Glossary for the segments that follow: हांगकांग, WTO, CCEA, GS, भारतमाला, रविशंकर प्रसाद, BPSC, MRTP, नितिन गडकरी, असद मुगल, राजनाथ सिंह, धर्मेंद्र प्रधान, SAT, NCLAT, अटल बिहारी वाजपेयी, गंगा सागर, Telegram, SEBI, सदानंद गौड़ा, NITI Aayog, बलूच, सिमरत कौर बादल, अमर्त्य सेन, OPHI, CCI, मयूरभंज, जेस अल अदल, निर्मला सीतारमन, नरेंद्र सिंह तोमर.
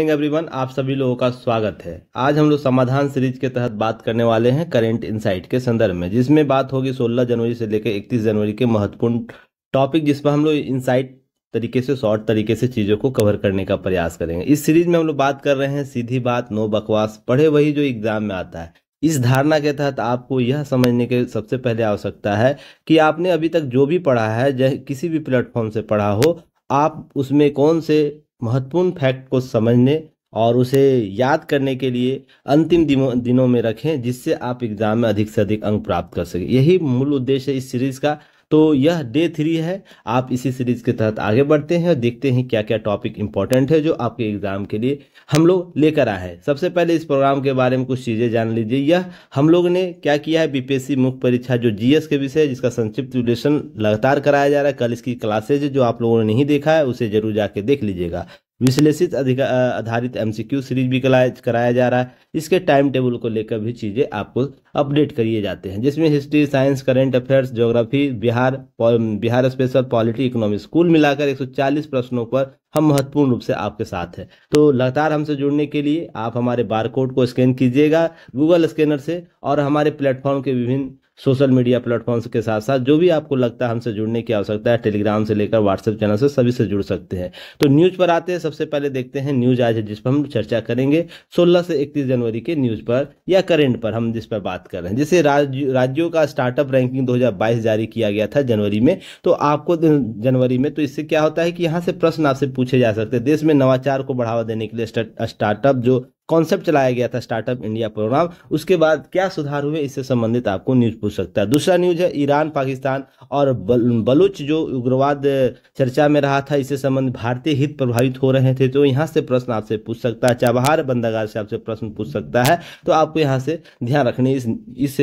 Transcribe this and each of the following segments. Everyone, आप सभी लोगों का स्वागत है। आज हम लोग समाधान सीरीज के तहत बात करने वाले हैं करेंट इनसाइट के संदर्भ में, जिसमें बात होगी 16 जनवरी से लेकर 31 जनवरी के महत्वपूर्ण टॉपिक, जिस पर हम लोग इनसाइट तरीके से शॉर्ट तरीके से चीज़ों को कवर करने का प्रयास करेंगे। इस सीरीज में हम लोग बात कर रहे हैं सीधी बात, नो बकवास, पढ़े वही जो एग्जाम में आता है। इस धारणा के तहत आपको यह समझने के सबसे पहले आवश्यकता है कि आपने अभी तक जो भी पढ़ा है, किसी भी प्लेटफॉर्म से पढ़ा हो, आप उसमें कौन से महत्वपूर्ण फैक्ट को समझने और उसे याद करने के लिए अंतिम दिनों में रखें, जिससे आप एग्जाम में अधिक से अधिक अंक प्राप्त कर सकें। यही मूल उद्देश्य है इस सीरीज का। तो यह डे 3 है। आप इसी सीरीज के तहत आगे बढ़ते हैं और देखते हैं क्या क्या टॉपिक इंपॉर्टेंट है जो आपके एग्जाम के लिए हम लोग लेकर आए हैं। सबसे पहले इस प्रोग्राम के बारे में कुछ चीज़ें जान लीजिए। यह हम लोग ने क्या किया है, बीपीएससी मुख्य परीक्षा जो जीएस के विषय है, जिसका संक्षिप्त विश्लेषण लगातार कराया जा रहा है। कल इसकी क्लासेज जो आप लोगों ने नहीं देखा है उसे जरूर जाके देख लीजिएगा। विश्लेषित आधारित एमसीक्यू सीरीज भी कराया जा रहा है। इसके टाइम टेबल को लेकर भी चीज़ें आपको अपडेट करिए जाते हैं, जिसमें history, science, current affairs, geography, Bihar special, polity, economics, कुल मिलाकर 140 प्रश्नों पर हम महत्वपूर्ण रूप से आपके साथ हैं। तो लगातार हमसे जुड़ने के लिए आप हमारे बारकोड को स्कैन कीजिएगा गूगल स्कैनर से, और हमारे प्लेटफॉर्म के विभिन्न सोशल मीडिया प्लेटफॉर्म्स के साथ साथ जो भी आपको लगता है हमसे जुड़ने की आवश्यकता है, टेलीग्राम से लेकर व्हाट्सएप चैनल से सभी से जुड़ सकते हैं। तो न्यूज़ पर आते हैं। सबसे पहले देखते हैं न्यूज़ आज है, जिस पर हम चर्चा करेंगे 16 से 31 जनवरी के न्यूज़ पर या करेंट पर हम जिस पर बात कर रहे हैं, जिसे राज्यों का स्टार्टअप रैंकिंग 2022 जारी किया गया था जनवरी में। तो आपको जनवरी में, तो इससे क्या होता है कि यहाँ से प्रश्न आपसे पूछे जा सकते हैं। देश में नवाचार को बढ़ावा देने के लिए स्टार्टअप जो कॉन्सेप्ट चलाया गया था, स्टार्टअप इंडिया प्रोग्राम, उसके बाद क्या सुधार हुए, इससे संबंधित आपको न्यूज़ पूछ सकता है। दूसरा न्यूज़ है ईरान, पाकिस्तान और बलूच जो उग्रवाद चर्चा में रहा था, इससे संबंधित भारतीय हित प्रभावित हो रहे थे, तो यहाँ से प्रश्न आपसे पूछ सकता है। चाबहार बंदरगाह से आपसे प्रश्न पूछ सकता है। तो आपको यहाँ से ध्यान रखने इस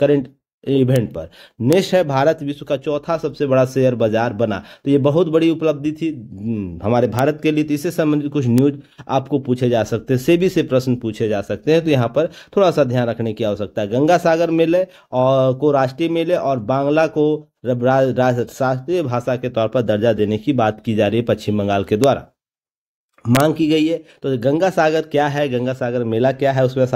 करंट इवेंट पर। नेक्स्ट है भारत विश्व का चौथा सबसे बड़ा शेयर बाजार बना, तो ये बहुत बड़ी उपलब्धि थी हमारे भारत के लिए। तो इससे संबंधित कुछ न्यूज आपको पूछे जा सकते हैं, सेबी से प्रश्न पूछे जा सकते हैं, तो यहाँ पर थोड़ा सा ध्यान रखने की आवश्यकता है। गंगा सागर मेले और को राष्ट्रीय मेले और बांग्ला को राष्ट्रीय भाषा के तौर पर दर्जा देने की बात की जा रही है पश्चिम बंगाल के द्वारा, मांग की गई है। तो गंगा सागर क्या है, गंगा सागर मेला क्या है, उसमें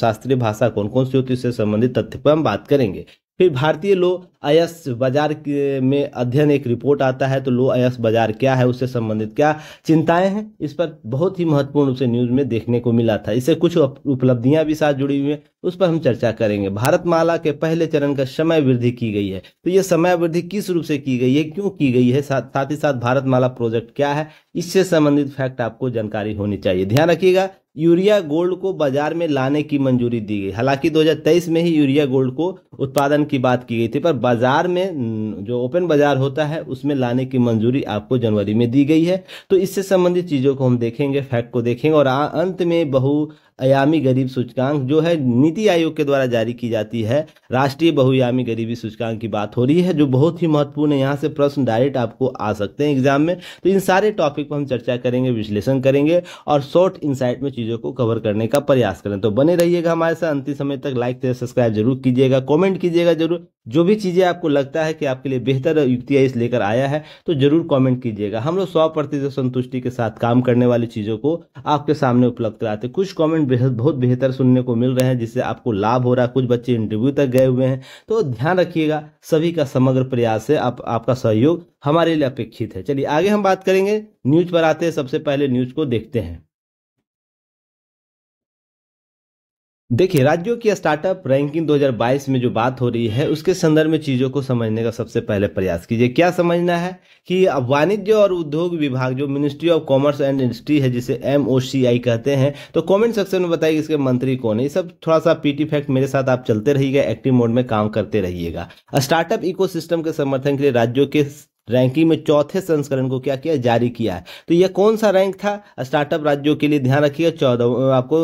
शास्त्रीय भाषा कौन कौन सी होती है, इससे संबंधित तथ्य पर हम बात करेंगे। फिर भारतीय लो अयस्क बाजार में अध्ययन एक रिपोर्ट आता है, तो लो अयस्क बाजार क्या है, उससे संबंधित क्या चिंताएं हैं, इस पर बहुत ही महत्वपूर्ण रूप से न्यूज़ में देखने को मिला था। इससे कुछ उपलब्धियां भी साथ जुड़ी हुई हैं, उस पर हम चर्चा करेंगे। भारतमाला के पहले चरण का समय वृद्धि की गई है, तो ये समय वृद्धि किस रूप से की गई है, क्यों की गई है, साथ ही साथ भारतमाला प्रोजेक्ट क्या है, इससे संबंधित फैक्ट आपको जानकारी होनी चाहिए। ध्यान रखिएगा, यूरिया गोल्ड को बाजार में लाने की मंजूरी दी गई। हालांकि 2023 में ही यूरिया गोल्ड को उत्पादन की बात की गई थी, पर बाजार में जो ओपन बाजार होता है उसमें लाने की मंजूरी आपको जनवरी में दी गई है। तो इससे संबंधित चीज़ों को हम देखेंगे, फैक्ट को देखेंगे। और अंत में बहुआयामी गरीब सूचकांक जो है नीति आयोग के द्वारा जारी की जाती है, राष्ट्रीय बहुआयामी गरीबी सूचकांक की बात हो रही है, जो बहुत ही महत्वपूर्ण है। यहाँ से प्रश्न डायरेक्ट आपको आ सकते हैं एग्जाम में। तो इन सारे टॉपिक पर हम चर्चा करेंगे, विश्लेषण करेंगे और शॉर्ट इनसाइट में चीज़ों को कवर करने का प्रयास करें। तो बने रहिएगा हमारे साथ अंतिम समय तक। लाइक शेयर सब्सक्राइब जरूर कीजिएगा, कमेंट कीजिएगा जरूर। जो भी चीज़ें आपको लगता है कि आपके लिए बेहतर युक्तियाँ इस लेकर आया है, तो जरूर कमेंट कीजिएगा। हम लोग 100% संतुष्टि के साथ काम करने वाली चीज़ों को आपके सामने उपलब्ध कराते हैं। कुछ कमेंट बहुत बेहतर सुनने को मिल रहे हैं, जिससे आपको लाभ हो रहा है। कुछ बच्चे इंटरव्यू तक गए हुए हैं, तो ध्यान रखिएगा। सभी का समग्र प्रयास है, आपका सहयोग हमारे लिए अपेक्षित है। चलिए आगे हम बात करेंगे, न्यूज़ पर आते हैं। सबसे पहले न्यूज़ को देखते हैं। देखिए, राज्यों की स्टार्टअप रैंकिंग 2022 में जो बात हो रही है, उसके संदर्भ में चीज़ों को समझने का सबसे पहले प्रयास कीजिए। क्या समझना है कि वाणिज्य और उद्योग विभाग जो ministry of commerce and industry है, जिसे MOCI कहते हैं, तो कमेंट सेक्शन में बताइए इसके मंत्री कौन है। ये सब थोड़ा सा पीटी फैक्ट मेरे साथ आप चलते रहिएगा, एक्टिव मोड में काम करते रहिएगा। स्टार्टअप इकोसिस्टम के समर्थन के लिए राज्यों के रैंकिंग में चौथे संस्करण को क्या किया, जारी किया है। तो यह कौन सा रैंक था स्टार्टअप राज्यों के लिए, ध्यान रखिएगा। 14 आपको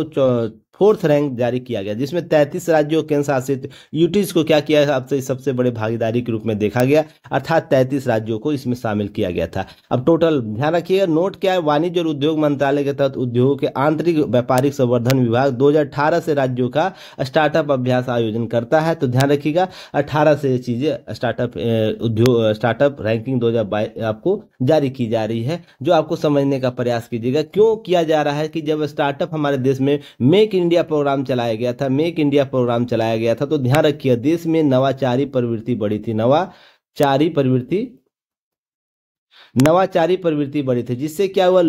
फोर्थ रैंक जारी किया गया, जिसमें 33 राज्यों केंद्र शासित यूटीज को क्या किया आपसे सबसे बड़े भागीदारी के रूप में देखा गया, अर्थात 33 राज्यों को इसमें शामिल किया गया था। अब टोटल ध्यान रखिएगा, नोट क्या है, वाणिज्य और उद्योग मंत्रालय के तहत उद्योग के आंतरिक व्यापारिक संवर्धन विभाग 2018 से राज्यों का स्टार्टअप अभ्यास आयोजन करता है। तो ध्यान रखिएगा 18 से चीजें स्टार्टअप रैंकिंग 2022 आपको जारी की जा रही है, जो आपको समझने का प्रयास कीजिएगा। क्यों किया जा रहा है कि जब स्टार्टअप हमारे देश में मेक इंडिया प्रोग्राम चलाया गया था, मेक इंडिया प्रोग्राम चलाया गया था, तो ध्यान रखिए देश में नवाचारी प्रवृत्ति बढ़ी थी, नवाचारी प्रवृत्ति बढ़ी थी, जिससे क्या हुआ,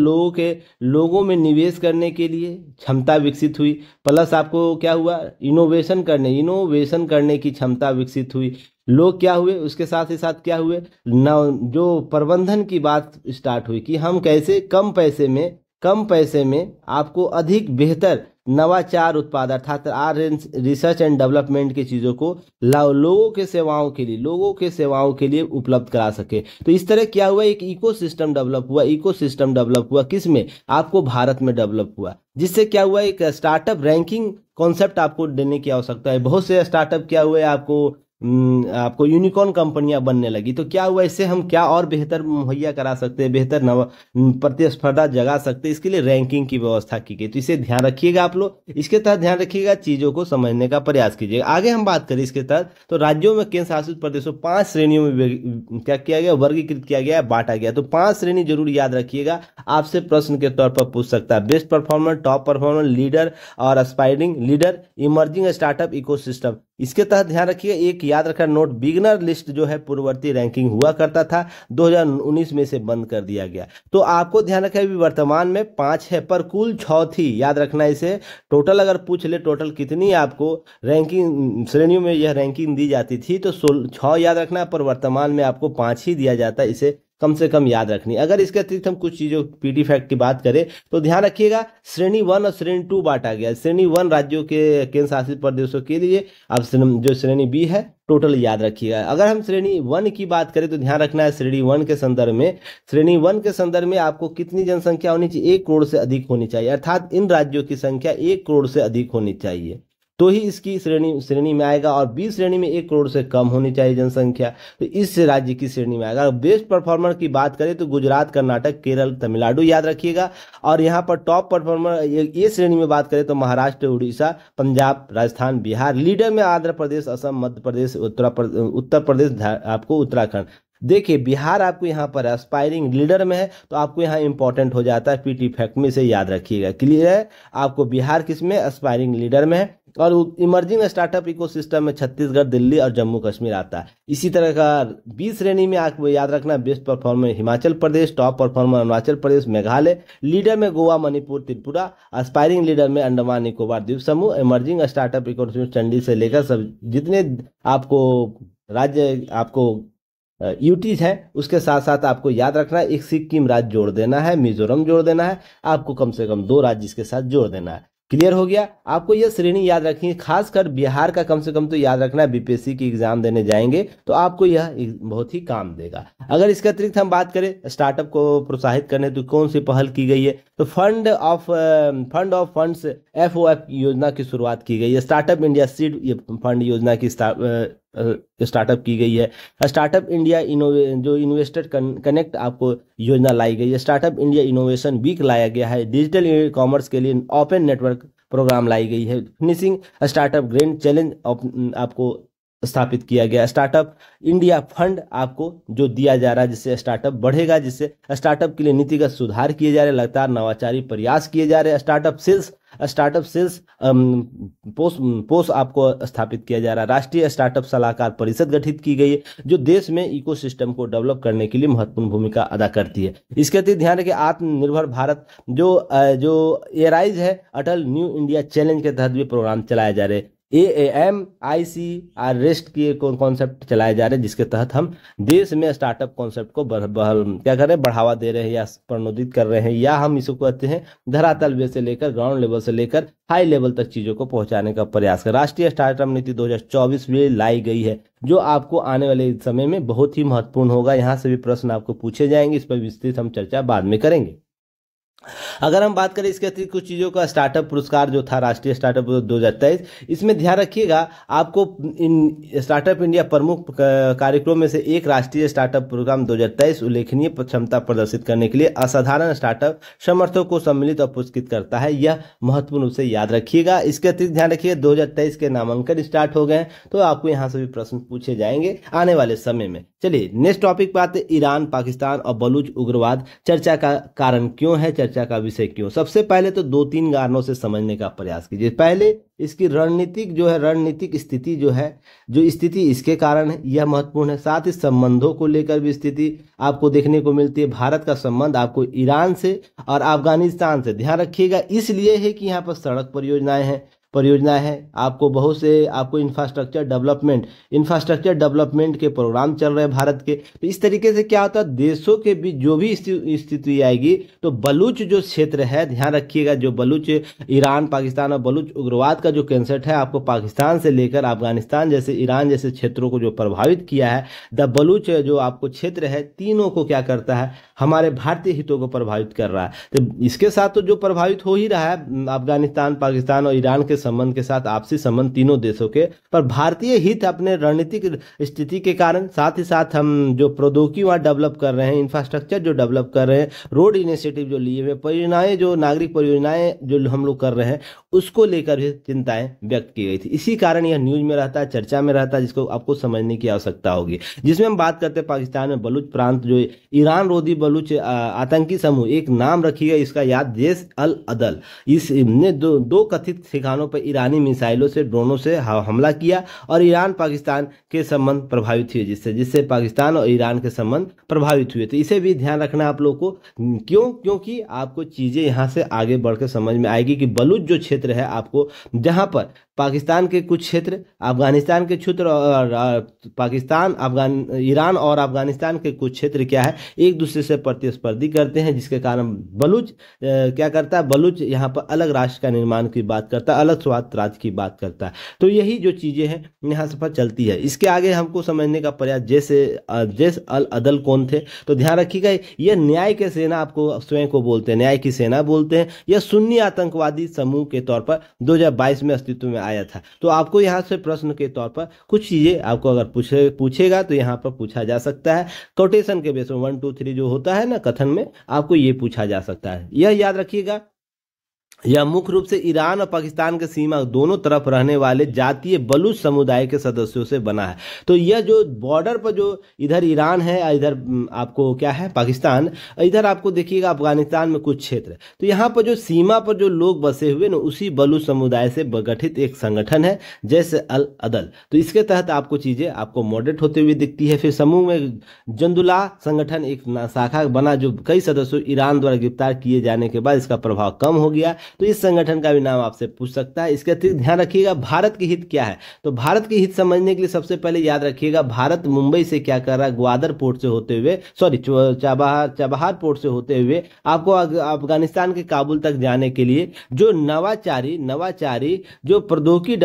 लोगों में निवेश करने के लिए क्षमता विकसित हुई, प्लस आपको क्या हुआ, इनोवेशन करने की क्षमता विकसित हुई। लोग क्या हुए, उसके साथ ही साथ क्या हुए, जो प्रबंधन की बात स्टार्ट हुई कि हम कैसे कम पैसे में आपको अधिक बेहतर नवाचार उत्पाद अर्थात रिसर्च एंड डेवलपमेंट की चीज़ों को लोगों के सेवाओं के लिए उपलब्ध करा सके। तो इस तरह क्या हुआ, एक इकोसिस्टम डेवलप हुआ किसमें, आपको भारत में डेवलप हुआ, जिससे क्या हुआ, एक स्टार्टअप रैंकिंग कॉन्सेप्ट आपको देने की आवश्यकता है। बहुत से स्टार्टअप क्या हुए, आपको यूनिकॉर्न कंपनियां बनने लगी। तो क्या हुआ, इससे हम क्या और बेहतर मुहैया करा सकते हैं, बेहतर प्रतिस्पर्धा जगा सकते हैं, इसके लिए रैंकिंग की व्यवस्था की गई। तो इसे ध्यान रखिएगा आप लोग, इसके तहत ध्यान रखिएगा, चीज़ों को समझने का प्रयास कीजिएगा। आगे हम बात करें इसके तहत, तो राज्यों में केंद्र शासित प्रदेशों 5 श्रेणियों में क्या किया गया, वर्गीकृत किया गया, बांटा गया। तो 5 श्रेणी जरूर याद रखिएगा, आपसे प्रश्न के तौर पर पूछ सकता है, best performer, top performer, leader और aspiring leader, emerging startup ecosystem. इसके तहत ध्यान रखिएगा, एक याद रखना नोट, बिगिनर लिस्ट जो है पूर्ववर्ती रैंकिंग हुआ करता था, 2019 में से बंद कर दिया गया। तो आपको ध्यान रखना अभी वर्तमान में 5 है, पर कुल 6 थी, याद रखना इसे। टोटल अगर पूछ ले टोटल कितनी आपको रैंकिंग श्रेणियों में यह रैंकिंग दी जाती थी, तो 6 याद रखना, पर वर्तमान में आपको 5 ही दिया जाता है, इसे कम से कम याद रखनी। अगर इसके अतिरिक्त हम कुछ चीज़ों पीटी फैक्ट की बात करें, तो ध्यान रखिएगा श्रेणी 1 और श्रेणी 2 बांटा गया। श्रेणी 1 राज्यों के केंद्र शासित प्रदेशों के लिए, अब जो श्रेणी B है टोटल याद रखिएगा। अगर हम श्रेणी 1 की बात करें, तो ध्यान रखना है श्रेणी 1 के संदर्भ में आपको कितनी जनसंख्या होनी चाहिए, 1 करोड़ से अधिक होनी चाहिए, अर्थात इन राज्यों की संख्या 1 करोड़ से अधिक होनी चाहिए, तो ही इसकी श्रेणी में आएगा। और बी श्रेणी में 1 करोड़ से कम होनी चाहिए जनसंख्या, तो इस राज्य की श्रेणी में आएगा। बेस्ट परफॉर्मर की बात करें, तो गुजरात, कर्नाटक, केरल, तमिलनाडु याद रखिएगा। और यहाँ पर टॉप परफॉर्मर ये श्रेणी में बात करें, तो महाराष्ट्र, उड़ीसा, पंजाब, राजस्थान, बिहार। लीडर में आंध्र प्रदेश, असम, मध्य प्रदेश, उत्तर प्रदेश, आपको उत्तराखंड। देखिए बिहार आपको यहाँ पर एस्पायरिंग लीडर में है, तो आपको यहाँ इंपॉर्टेंट हो जाता है पीटी फैक्ट में, इसे याद रखिएगा। क्लियर है, आपको बिहार किस में, एस्पायरिंग लीडर में है। और इमर्जिंग स्टार्टअप इकोसिस्टम में छत्तीसगढ़, दिल्ली और जम्मू कश्मीर आता है। इसी तरह का 20 श्रेणी में आपको याद रखना, best performer Himachal Pradesh, top performer Arunachal Pradesh, Meghalaya, leader में गोवा, मणिपुर, त्रिपुरा, एस्पायरिंग लीडर में अंडमान निकोबार द्वीप समूह, इमर्जिंग स्टार्टअप इकोसिस्टम चंडीगढ़ से लेकर सब जितने आपको राज्य आपको यूटीज है, उसके साथ साथ आपको याद रखना है, एक सिक्किम राज्य जोड़ देना है, मिजोरम जोड़ देना है, आपको कम से कम 2 राज्य इसके साथ जोड़ देना है। क्लियर हो गया, आपको यह श्रेणी याद रखनी है, खासकर बिहार का कम से कम तो याद रखना है, बीपीएससी की एग्जाम देने जाएंगे तो आपको यह बहुत ही काम देगा। अगर इसके अतिरिक्त हम बात करें स्टार्टअप को प्रोत्साहित करने तो कौन सी पहल की गई है, तो फंड ऑफ फंड्स FOF योजना की शुरुआत की गई है, स्टार्टअप इंडिया सीड फंड योजना की स्टार्टअप की गई है, स्टार्टअप इंडिया जो इन्वेस्टर कनेक्ट आपको योजना लाई गई है, स्टार्टअप इंडिया इनोवेशन वीक लाया गया है, डिजिटल ई कॉमर्स के लिए ओपन नेटवर्क प्रोग्राम लाई गई है, फिनिशिंग स्टार्टअप ग्रैंड चैलेंज आपको स्थापित किया गया, स्टार्टअप इंडिया फंड आपको जो दिया जा रहा है, जिससे स्टार्टअप बढ़ेगा, जिससे स्टार्टअप के लिए नीतिगत सुधार किए जा रहे, लगातार नवाचारी प्रयास किए जा रहे, स्टार्टअप सेल्स पोस्ट आपको स्थापित किया जा रहा है, राष्ट्रीय स्टार्टअप सलाहकार परिषद गठित की गई है, जो देश में इकोसिस्टम को डेवलप करने के लिए महत्वपूर्ण भूमिका अदा करती है। इसके अतिरिक्त ध्यान रखें आत्मनिर्भर भारत जो एराइज है, अटल न्यू इंडिया चैलेंज के तहत भी प्रोग्राम चलाए जा रहे हैं, AAM ICR रेस्ट के कॉन्सेप्ट चलाए जा रहे हैं, जिसके तहत हम देश में स्टार्टअप कॉन्सेप्ट को क्या कर रहे हैं, बढ़ावा दे रहे हैं या प्रोन्नोदित कर रहे हैं, या हम इसको कहते हैं धरातल से लेकर ग्राउंड लेवल से लेकर हाई लेवल तक चीज़ों को पहुंचाने का प्रयास कर। राष्ट्रीय स्टार्टअप नीति 2024 में लाई गई है, जो आपको आने वाले समय में बहुत ही महत्वपूर्ण होगा। यहाँ से भी प्रश्न आपको पूछे जाएंगे, इस पर विस्तृत हम चर्चा बाद में करेंगे। अगर हम बात करें इसके अतिरिक्त कुछ चीज़ों का, स्टार्टअप पुरस्कार जो था राष्ट्रीय स्टार्टअप 2023, इसमें ध्यान रखिएगा आपको स्टार्टअप इंडिया प्रमुख कार्यक्रम में से एक राष्ट्रीय स्टार्टअप प्रोग्राम 2023 उल्लेखनीय क्षमता प्रदर्शित करने के लिए असाधारण स्टार्टअप समर्थकों को सम्मिलित और पुरस्कृत करता है, यह महत्वपूर्ण रूप से याद रखिएगा। इसके अतिरिक्त ध्यान रखिएगा 2023 के नामांकन स्टार्ट हो गए, तो आपको यहाँ से भी प्रश्न पूछे जाएंगे आने वाले समय में। चलिए नेक्स्ट टॉपिक पर आते, ईरान पाकिस्तान और बलूच उग्रवाद चर्चा का कारण क्यों है, चर्चा का विषय क्यों। सबसे पहले तो 2-3 कारणों से समझने का प्रयास कीजिए। पहले इसकी रणनीतिक जो है, रणनीतिक स्थिति जो है, जो स्थिति इसके कारण है यह महत्वपूर्ण है। साथ ही संबंधों को लेकर भी स्थिति आपको देखने को मिलती है। भारत का संबंध आपको ईरान से और अफगानिस्तान से, ध्यान रखिएगा, इसलिए है कि यहाँ पर सड़क परियोजनाएं हैं, आपको बहुत से आपको इंफ्रास्ट्रक्चर डेवलपमेंट के प्रोग्राम चल रहे हैं भारत के। तो इस तरीके से क्या होता है, देशों के बीच जो भी स्थिति आएगी तो बलूच जो क्षेत्र है, ध्यान रखिएगा, जो बलूच ईरान पाकिस्तान और बलूच उग्रवाद का जो कंसेप्ट है आपको पाकिस्तान से लेकर अफगानिस्तान जैसे ईरान जैसे क्षेत्रों को जो प्रभावित किया है, द बलूच जो आपको क्षेत्र है तीनों को क्या करता है, हमारे भारतीय हितों को प्रभावित कर रहा है। तो इसके साथ तो जो प्रभावित हो ही रहा है अफगानिस्तान पाकिस्तान और ईरान के संबंध के साथ, आपसी संबंध तीनों देशों के, पर भारतीय हित अपने रणनीतिक स्थिति के कारण, साथ ही साथ हम जो प्रौद्योगिकी वहाँ डेवलप कर रहे हैं, इंफ्रास्ट्रक्चर जो डेवलप कर रहे हैं, रोड इनिशिएटिव जो लिए हुए, परियोजनाएं जो नागरिक परियोजनाएं जो हम लोग कर रहे हैं, उसको लेकर भी चिंताएं व्यक्त की गई थी। इसी कारण यह न्यूज में रहता है, चर्चा में रहता है, जिसको आपको समझने की आवश्यकता होगी। जिसमें हम बात करते हैं पाकिस्तान में बलूच प्रांत जो ईरान रोधी बलूच आतंकी समूह, एक नाम रखिएगा इसका याद, जेस अल अदल, इसने दो कथित ठिकानों पर ईरानी मिसाइलों से ड्रोनों से हमला किया और ईरान पाकिस्तान के संबंध प्रभावित हुए, जिससे पाकिस्तान और ईरान के संबंध प्रभावित हुए। तो इसे भी ध्यान रखना आप लोगों को, क्योंकि आपको चीजें यहाँ से आगे बढ़कर समझ में आएगी कि बलूच जो क्षेत्र है आपको, जहां पर पाकिस्तान के कुछ क्षेत्र, अफगानिस्तान के क्षेत्र और ईरान और अफगानिस्तान के कुछ क्षेत्र क्या है, एक दूसरे से प्रतिस्पर्धी करते हैं, जिसके कारण बलूच क्या करता है, बलूच यहाँ पर अलग राष्ट्र का निर्माण की बात करता है, अलग स्वायत्त राज्य की बात करता है। तो यही जो चीज़ें हैं यहाँ से पर चलती है। इसके आगे हमको समझने का प्रयास, जेस अल अदल कौन थे, तो ध्यान रखिएगा यह न्याय के सेना, आपको स्वयं को बोलते हैं न्याय की सेना बोलते हैं, यह सुन्नी आतंकवादी समूह के तौर पर 2022 में अस्तित्व में आया था। तो आपको यहाँ से प्रश्न के तौर पर कुछ चीजें आपको अगर पूछेगा तो यहाँ पर पूछा जा सकता है, कोटेशन के बेस में 1, 2, 3 जो होता है ना कथन में, आपको ये पूछा जा सकता है। यह याद रखिएगा, यह मुख्य रूप से ईरान और पाकिस्तान के सीमा दोनों तरफ रहने वाले जातीय बलूच समुदाय के सदस्यों से बना है। तो यह जो बॉर्डर पर जो इधर ईरान है और इधर आपको क्या है पाकिस्तान, इधर आपको देखिएगा अफगानिस्तान में कुछ क्षेत्र, तो यहाँ पर जो सीमा पर जो लोग बसे हुए ना, उसी बलूच समुदाय से गठित एक संगठन है जैस अल अदल। तो इसके तहत आपको चीज़ें आपको मॉडरेट होते हुए दिखती है। फिर समूह में जंदुला संगठन एक शाखा बना जो कई सदस्यों ईरान द्वारा गिरफ्तार किए जाने के बाद इसका प्रभाव कम हो गया, तो इस संगठन का भी नाम आपसे पूछ सकता है। इसके अतिरिक्त ध्यान रखिएगा भारत के हित क्या है, तो भारत के हित समझने के लिए सबसे पहले याद रखिएगा भारत मुंबई से क्या कर रहा है, ग्वादर पोर्ट से होते हुए चाबहार पोर्ट से होते हुए आपको अफगानिस्तान के काबुल तक जाने के लिए जो नवाचारी जो प्रौद्योगिकी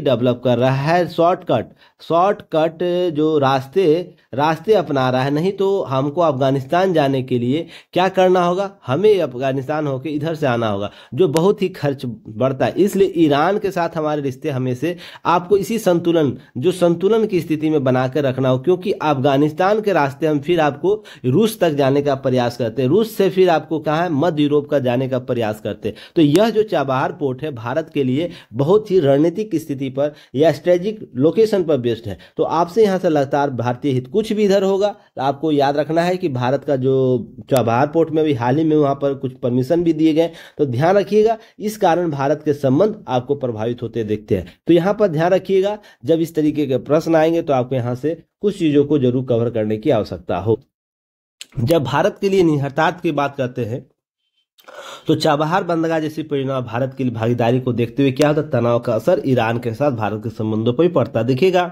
डेवलप कर रहा है शॉर्टकट जो रास्ते अपना रहा है। नहीं तो हमको अफगानिस्तान जाने के लिए क्या करना होगा, हमें अफगानिस्तान होकर इधर से आना होगा, जो बहुत ही खर्च बढ़ता है। इसलिए ईरान के साथ हमारे रिश्ते हमेशा आपको इसी संतुलन की स्थिति में बनाकर रखना हो, क्योंकि अफगानिस्तान के रास्ते हम फिर आपको रूस तक जाने का प्रयास करते हैं, रूस से फिर आपको कहाँ है मध्य यूरोप का जाने का प्रयास करते हैं। तो यह जो चाबहार पोर्ट है भारत के लिए बहुत ही रणनीतिक स्थिति पर या स्ट्रेटेजिक लोकेशन पर बेस्ड है। तो आपसे यहाँ से लगातार भारतीय हित कुछ भी इधर होगा तो आपको याद रखना है कि भारत का जो चाबहार पोर्ट में भी हाल ही में वहाँ पर कुछ परमिशन भी दिए गए, तो ध्यान रखिएगा इस कारण भारत के संबंध आपको प्रभावित होते देखते हैं। तो यहाँ पर ध्यान रखिएगा जब इस तरीके के प्रश्न आएंगे तो आपको यहाँ से कुछ चीजों को जरूर कवर करने की आवश्यकता हो। जब भारत के लिए निहितार्थ की बात करते हैं तो चाबहार बंदरगाह जैसी परियोजना भारत के लिए भागीदारी को देखते हुए क्या होता है, तनाव का असर ईरान के साथ भारत के संबंधों पर भी पड़ता है। देखिएगा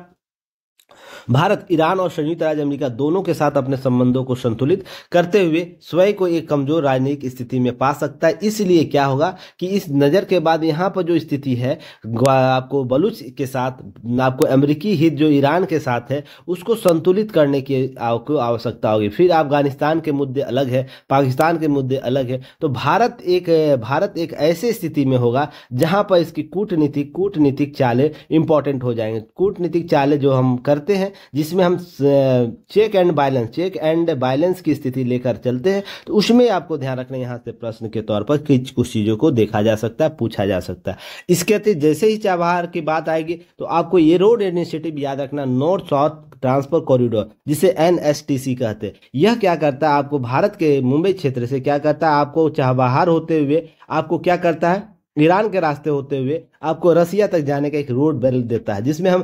भारत ईरान और संयुक्त राज्य अमेरिका दोनों के साथ अपने संबंधों को संतुलित करते हुए स्वयं को एक कमजोर राजनीतिक स्थिति में पा सकता है। इसलिए क्या होगा कि इस नजर के बाद यहाँ पर जो स्थिति है आपको बलूच के साथ आपको अमेरिकी हित जो ईरान के साथ है उसको संतुलित करने की आपको आवश्यकता होगी। फिर अफगानिस्तान के मुद्दे अलग है, पाकिस्तान के मुद्दे अलग है, तो भारत एक ऐसी स्थिति में होगा जहां पर इसकी कूटनीतिक चालें इंपॉर्टेंट हो जाएंगे। कूटनीतिक चालें जो हम करते हैं जिसमें हम चेक एंड बैलेंस की स्थिति लेकर चलते हैं, तो उसमें आपको ध्यान रखना यहाँ से प्रश्न के तौर पर कुछ चीजों को देखा जा सकता है, पूछा जा सकता है। इसके अतिरिक्त जैसे ही चाबहार की बात आएगी तो आपको ये रोड इनिशिएटिव याद रखना, नॉर्थ साउथ ट्रांसफर कॉरिडोर जिसे NSTC कहते हैं। यह क्या करता है आपको भारत के मुंबई क्षेत्र से क्या करता है आपको चाबहार होते हुए आपको क्या करता है ईरान के रास्ते होते हुए आपको रसिया तक जाने का एक रोड बैल देता है जिसमें हम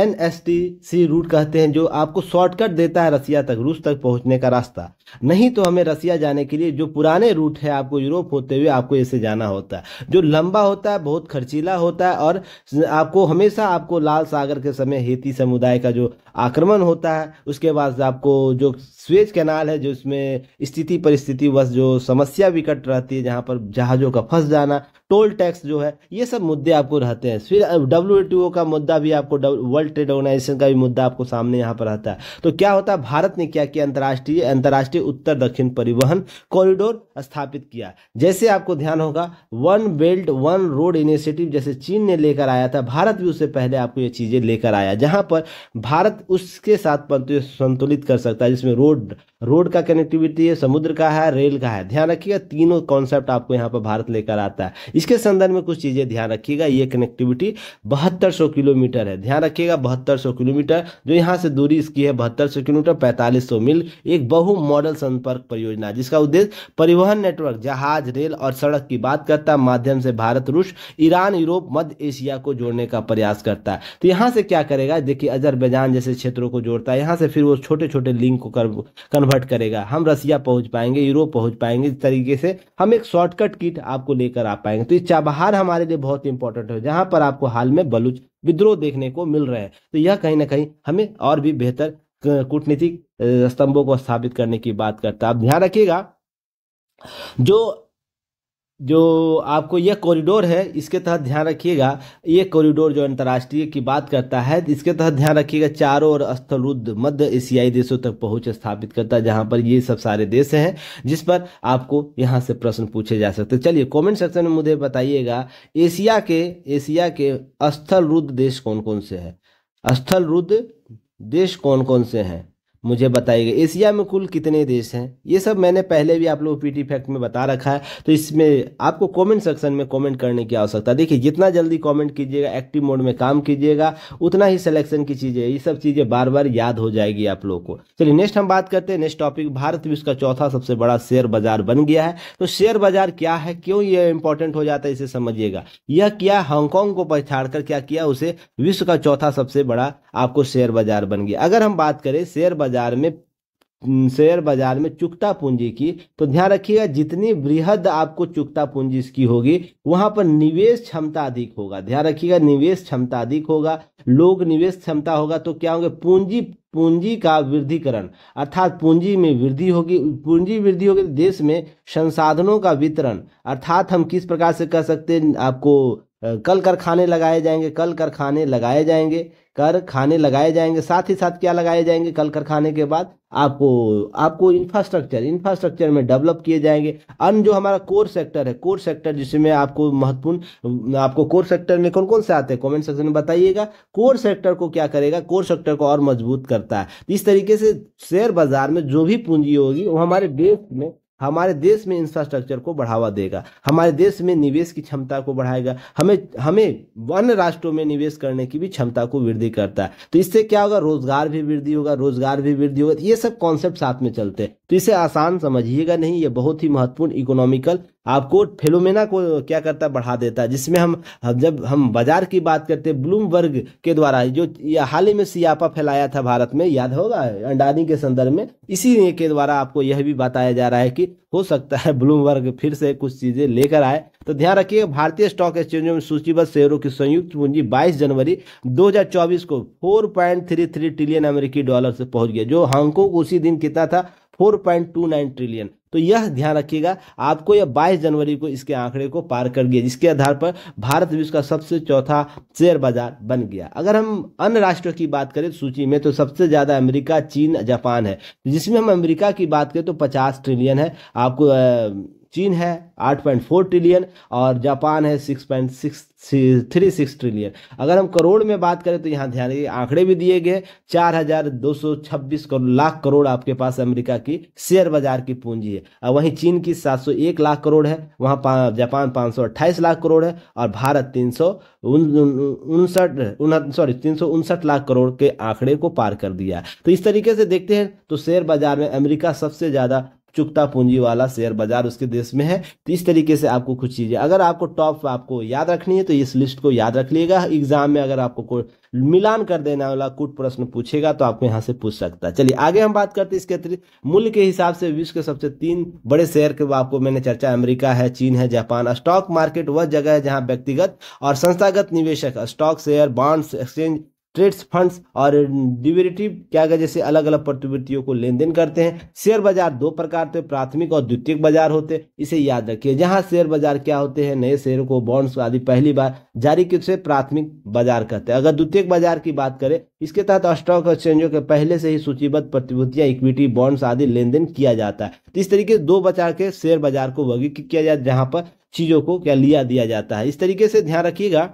NSTC रूट कहते हैं, जो आपको शॉर्टकट देता है रसिया तक, रूस तक पहुंचने का रास्ता। नहीं तो हमें रसिया जाने के लिए जो पुराने रूट है आपको यूरोप होते हुए आपको ऐसे जाना होता है, जो लंबा होता है, बहुत खर्चीला होता है, और आपको हमेशा आपको लाल सागर के समय हेती समुदाय का जो आक्रमण होता है, उसके बाद आपको जो स्वेज कैनाल है जो इसमें स्थिति परिस्थिति वश जो समस्या विकट रहती है जहाँ पर जहाज़ों का फंस जाना, टोल टैक्स जो है, ये सब मुद्दे आपको रहते हैं। फिर WTO का मुद्दा भी आपको, वर्ल्ड ट्रेड ऑर्गेनाइजेशन का भी मुद्दा आपको सामने यहाँ पर रहता है। तो क्या होता है भारत ने क्या किया अंतर्राष्ट्रीय उत्तर दक्षिण परिवहन कॉरिडोर स्थापित किया। जैसे आपको ध्यान होगा one belt one road initiative जैसे चीन ने लेकर आया था, भारत भी उससे पहले आपको ये चीजें लेकर आया जहां पर भारत उसके साथ संतुलित कर सकता है, जिसमें रोड का कनेक्टिविटी है, समुद्र का है, रेल का है। ध्यान रखिएगा तीनों कॉन्सेप्ट आपको यहाँ पर भारत लेकर आता है। इसके संदर्भ में कुछ चीजें ध्यान रखिएगा, ये कनेक्टिविटी 7200 किलोमीटर है, ध्यान रखिएगा 7200 किलोमीटर जो यहाँ से दूरी इसकी है 7200 किलोमीटर 4500 मील। एक बहु मॉडल संपर्क परियोजना जिसका उद्देश्य परिवहन नेटवर्क जहाज रेल और सड़क की बात करता है, माध्यम से भारत रूस ईरान यूरोप मध्य एशिया को जोड़ने का प्रयास करता है। तो यहाँ से क्या करेगा देखिए अजरबैजान जैसे क्षेत्रों को जोड़ता है, यहाँ से फिर वो छोटे छोटे लिंक को कन्वर्ट करेगा, हम रसिया पहुंच पाएंगे, यूरोप पहुंच पाएंगे, इस तरीके से हम एक शॉर्टकट किट आपको लेकर आ पाएंगे। तो ये चाबहार हमारे लिए बहुत इंपॉर्टेंट है जहां पर आपको हाल में बलूच विद्रोह देखने को मिल रहा है। तो यह कहीं ना कहीं हमें और भी बेहतर कूटनीतिक स्तंभों को स्थापित करने की बात करता है। आप ध्यान रखिएगा जो आपको यह कॉरिडोर है इसके तहत ध्यान रखिएगा, ये कॉरिडोर जो अंतर्राष्ट्रीय की बात करता है इसके तहत ध्यान रखिएगा चारों और स्थलरुद्ध मध्य एशियाई देशों तक पहुंच स्थापित करता है, जहां पर ये सब सारे देश हैं जिस पर आपको यहां से प्रश्न पूछे जा सकते हैं। चलिए कमेंट सेक्शन में मुझे बताइएगा एशिया के स्थलरुद्ध देश कौन कौन से हैं, स्थलरुद्ध देश कौन कौन से हैं मुझे बताइएगा। एशिया में कुल कितने देश हैं, ये सब मैंने पहले भी आप लोगों को पीटी फैक्ट में बता रखा है, तो इसमें आपको कमेंट सेक्शन में कमेंट करने की आवश्यकता है। देखिए जितना जल्दी कमेंट कीजिएगा, एक्टिव मोड में काम कीजिएगा, उतना ही सिलेक्शन की चीज़ें, ये सब चीज़ें बार बार याद हो जाएगी आप लोगों को। चलिए नेक्स्ट हम बात करते हैं, नेक्स्ट टॉपिक भारत विश्व का चौथा सबसे बड़ा शेयर बाजार बन गया है। तो शेयर बाजार क्या है, क्यों यह इंपॉर्टेंट हो जाता है, इसे समझिएगा। यह किया हांगकॉन्ग को पछाड़ कर क्या किया उसे विश्व का चौथा सबसे बड़ा आपको शेयर बाजार बन गया। अगर हम बात करें शेयर बाजार में चुकता पूंजी की, तो ध्यान रखिएगा जितनी बृहद आपको चुकता पूंजी इसकी होगी वहां पर निवेश क्षमता अधिक होगा। ध्यान रखिएगा निवेश क्षमता अधिक होगा, लोग निवेश क्षमता होगा तो क्या होंगे पूंजी का वृद्धिकरण, अर्थात पूंजी में वृद्धि होगी। पूंजी वृद्धि होगी तो देश में संसाधनों का वितरण, अर्थात हम किस प्रकार से कह सकते हैं आपको कल कारखाने लगाए जाएंगे, साथ ही साथ क्या लगाए जाएंगे कल कारखाने के बाद आपको इंफ्रास्ट्रक्चर में डेवलप किए जाएंगे। अन्य जो हमारा कोर सेक्टर जिसमें आपको महत्वपूर्ण आपको कोर सेक्टर में कौन कौन से आते हैं कमेंट सेक्शन में बताइएगा। कोर सेक्टर को क्या करेगा, कोर सेक्टर को और मजबूत करता है। इस तरीके से शेयर बाजार में जो भी पूंजी होगी वो हमारे देश में इंफ्रास्ट्रक्चर को बढ़ावा देगा, हमारे देश में निवेश की क्षमता को बढ़ाएगा, हमें अन्य राष्ट्रों में निवेश करने की भी क्षमता को वृद्धि करता है। तो इससे क्या होगा रोजगार भी वृद्धि होगा, ये सब कॉन्सेप्ट साथ में चलते हैं। तो इसे आसान समझिएगा नहीं, ये बहुत ही महत्वपूर्ण इकोनॉमिकल आपको फेलोमेना को क्या करता है, बढ़ा देता है। जिसमें जब हम बाजार की बात करते हैं, ब्लूमबर्ग के द्वारा जो हाल ही में सियापा फैलाया था भारत में, याद होगा अंडानी के संदर्भ में, इसी के द्वारा आपको यह भी बताया जा रहा है कि हो सकता है ब्लूमबर्ग फिर से कुछ चीजें लेकर आए। तो ध्यान रखिएगा, भारतीय स्टॉक एक्सचेंजों में सूचीबद्ध शेयरों की संयुक्त पूंजी 22 जनवरी 2024 को 4.33 ट्रिलियन अमेरिकी डॉलर से पहुंच गया, जो हांगकांग उसी दिन कितना था 4.29 ट्रिलियन। तो यह ध्यान रखिएगा, आपको यह 22 जनवरी को इसके आंकड़े को पार कर गया, जिसके आधार पर भारत विश्व का सबसे चौथा शेयर बाजार बन गया। अगर हम अन्य राष्ट्रों की बात करें सूची में, तो सबसे ज़्यादा अमेरिका, चीन, जापान है। जिसमें हम अमेरिका की बात करें तो 50 ट्रिलियन है, आपको चीन है 8.4 ट्रिलियन और जापान है 6.636 ट्रिलियन। अगर हम करोड़ में बात करें तो यहाँ ध्यान रखिए आंकड़े भी दिए गए, 4,226 लाख करोड़ आपके पास अमेरिका की शेयर बाजार की पूंजी है, और वहीं चीन की 701 लाख करोड़ है, वहाँ जापान 528 लाख करोड़ है और भारत 359 लाख करोड़ के आंकड़े को पार कर दिया। तो इस तरीके से देखते हैं तो शेयर बाजार में अमेरिका सबसे ज़्यादा चुकता पूंजी वाला शेयर बाजार उसके देश में है। तो इस तरीके से आपको कुछ चीजें अगर आपको टॉप आपको याद रखनी है तो इस लिस्ट को याद रख लिएगा। एग्जाम में अगर आपको कोई मिलान कर देने वाला कुछ प्रश्न पूछेगा तो आपको यहाँ से पूछ सकता है। चलिए आगे हम बात करते हैं। इसके अतिरिक्त मूल्य के हिसाब से विश्व के सबसे 3 बड़े शेयर के आपको मैंने चर्चा, अमेरिका है, चीन है, जापान। स्टॉक मार्केट वह जगह है जहाँ व्यक्तिगत और संस्थागत निवेशक stock, share, bonds, exchange trades, funds और डिवेरिटिव क्या जैसे अलग अलग प्रतिभूतियों को लेन देन करते हैं। शेयर बाजार 2 प्रकार के प्राथमिक और द्वितीयक बाजार होते हैं, इसे याद रखिए। जहां शेयर बाजार क्या होते हैं, नए शेयरों को बॉन्ड्स आदि पहली बार जारी किए उसे प्राथमिक बाजार कहते हैं। अगर द्वितीयक बाजार की बात करें, इसके तहत स्टॉक एक्सचेंजों के पहले से ही सूचीबद्ध प्रतिभूतियां, इक्विटी, बॉन्ड्स आदि लेन देन किया जाता है। तो इस तरीके से 2 बाजार के शेयर बाजार को वर्गीकृत किया जाए जहाँ पर चीजों को क्या लिया दिया जाता है। इस तरीके से ध्यान रखिएगा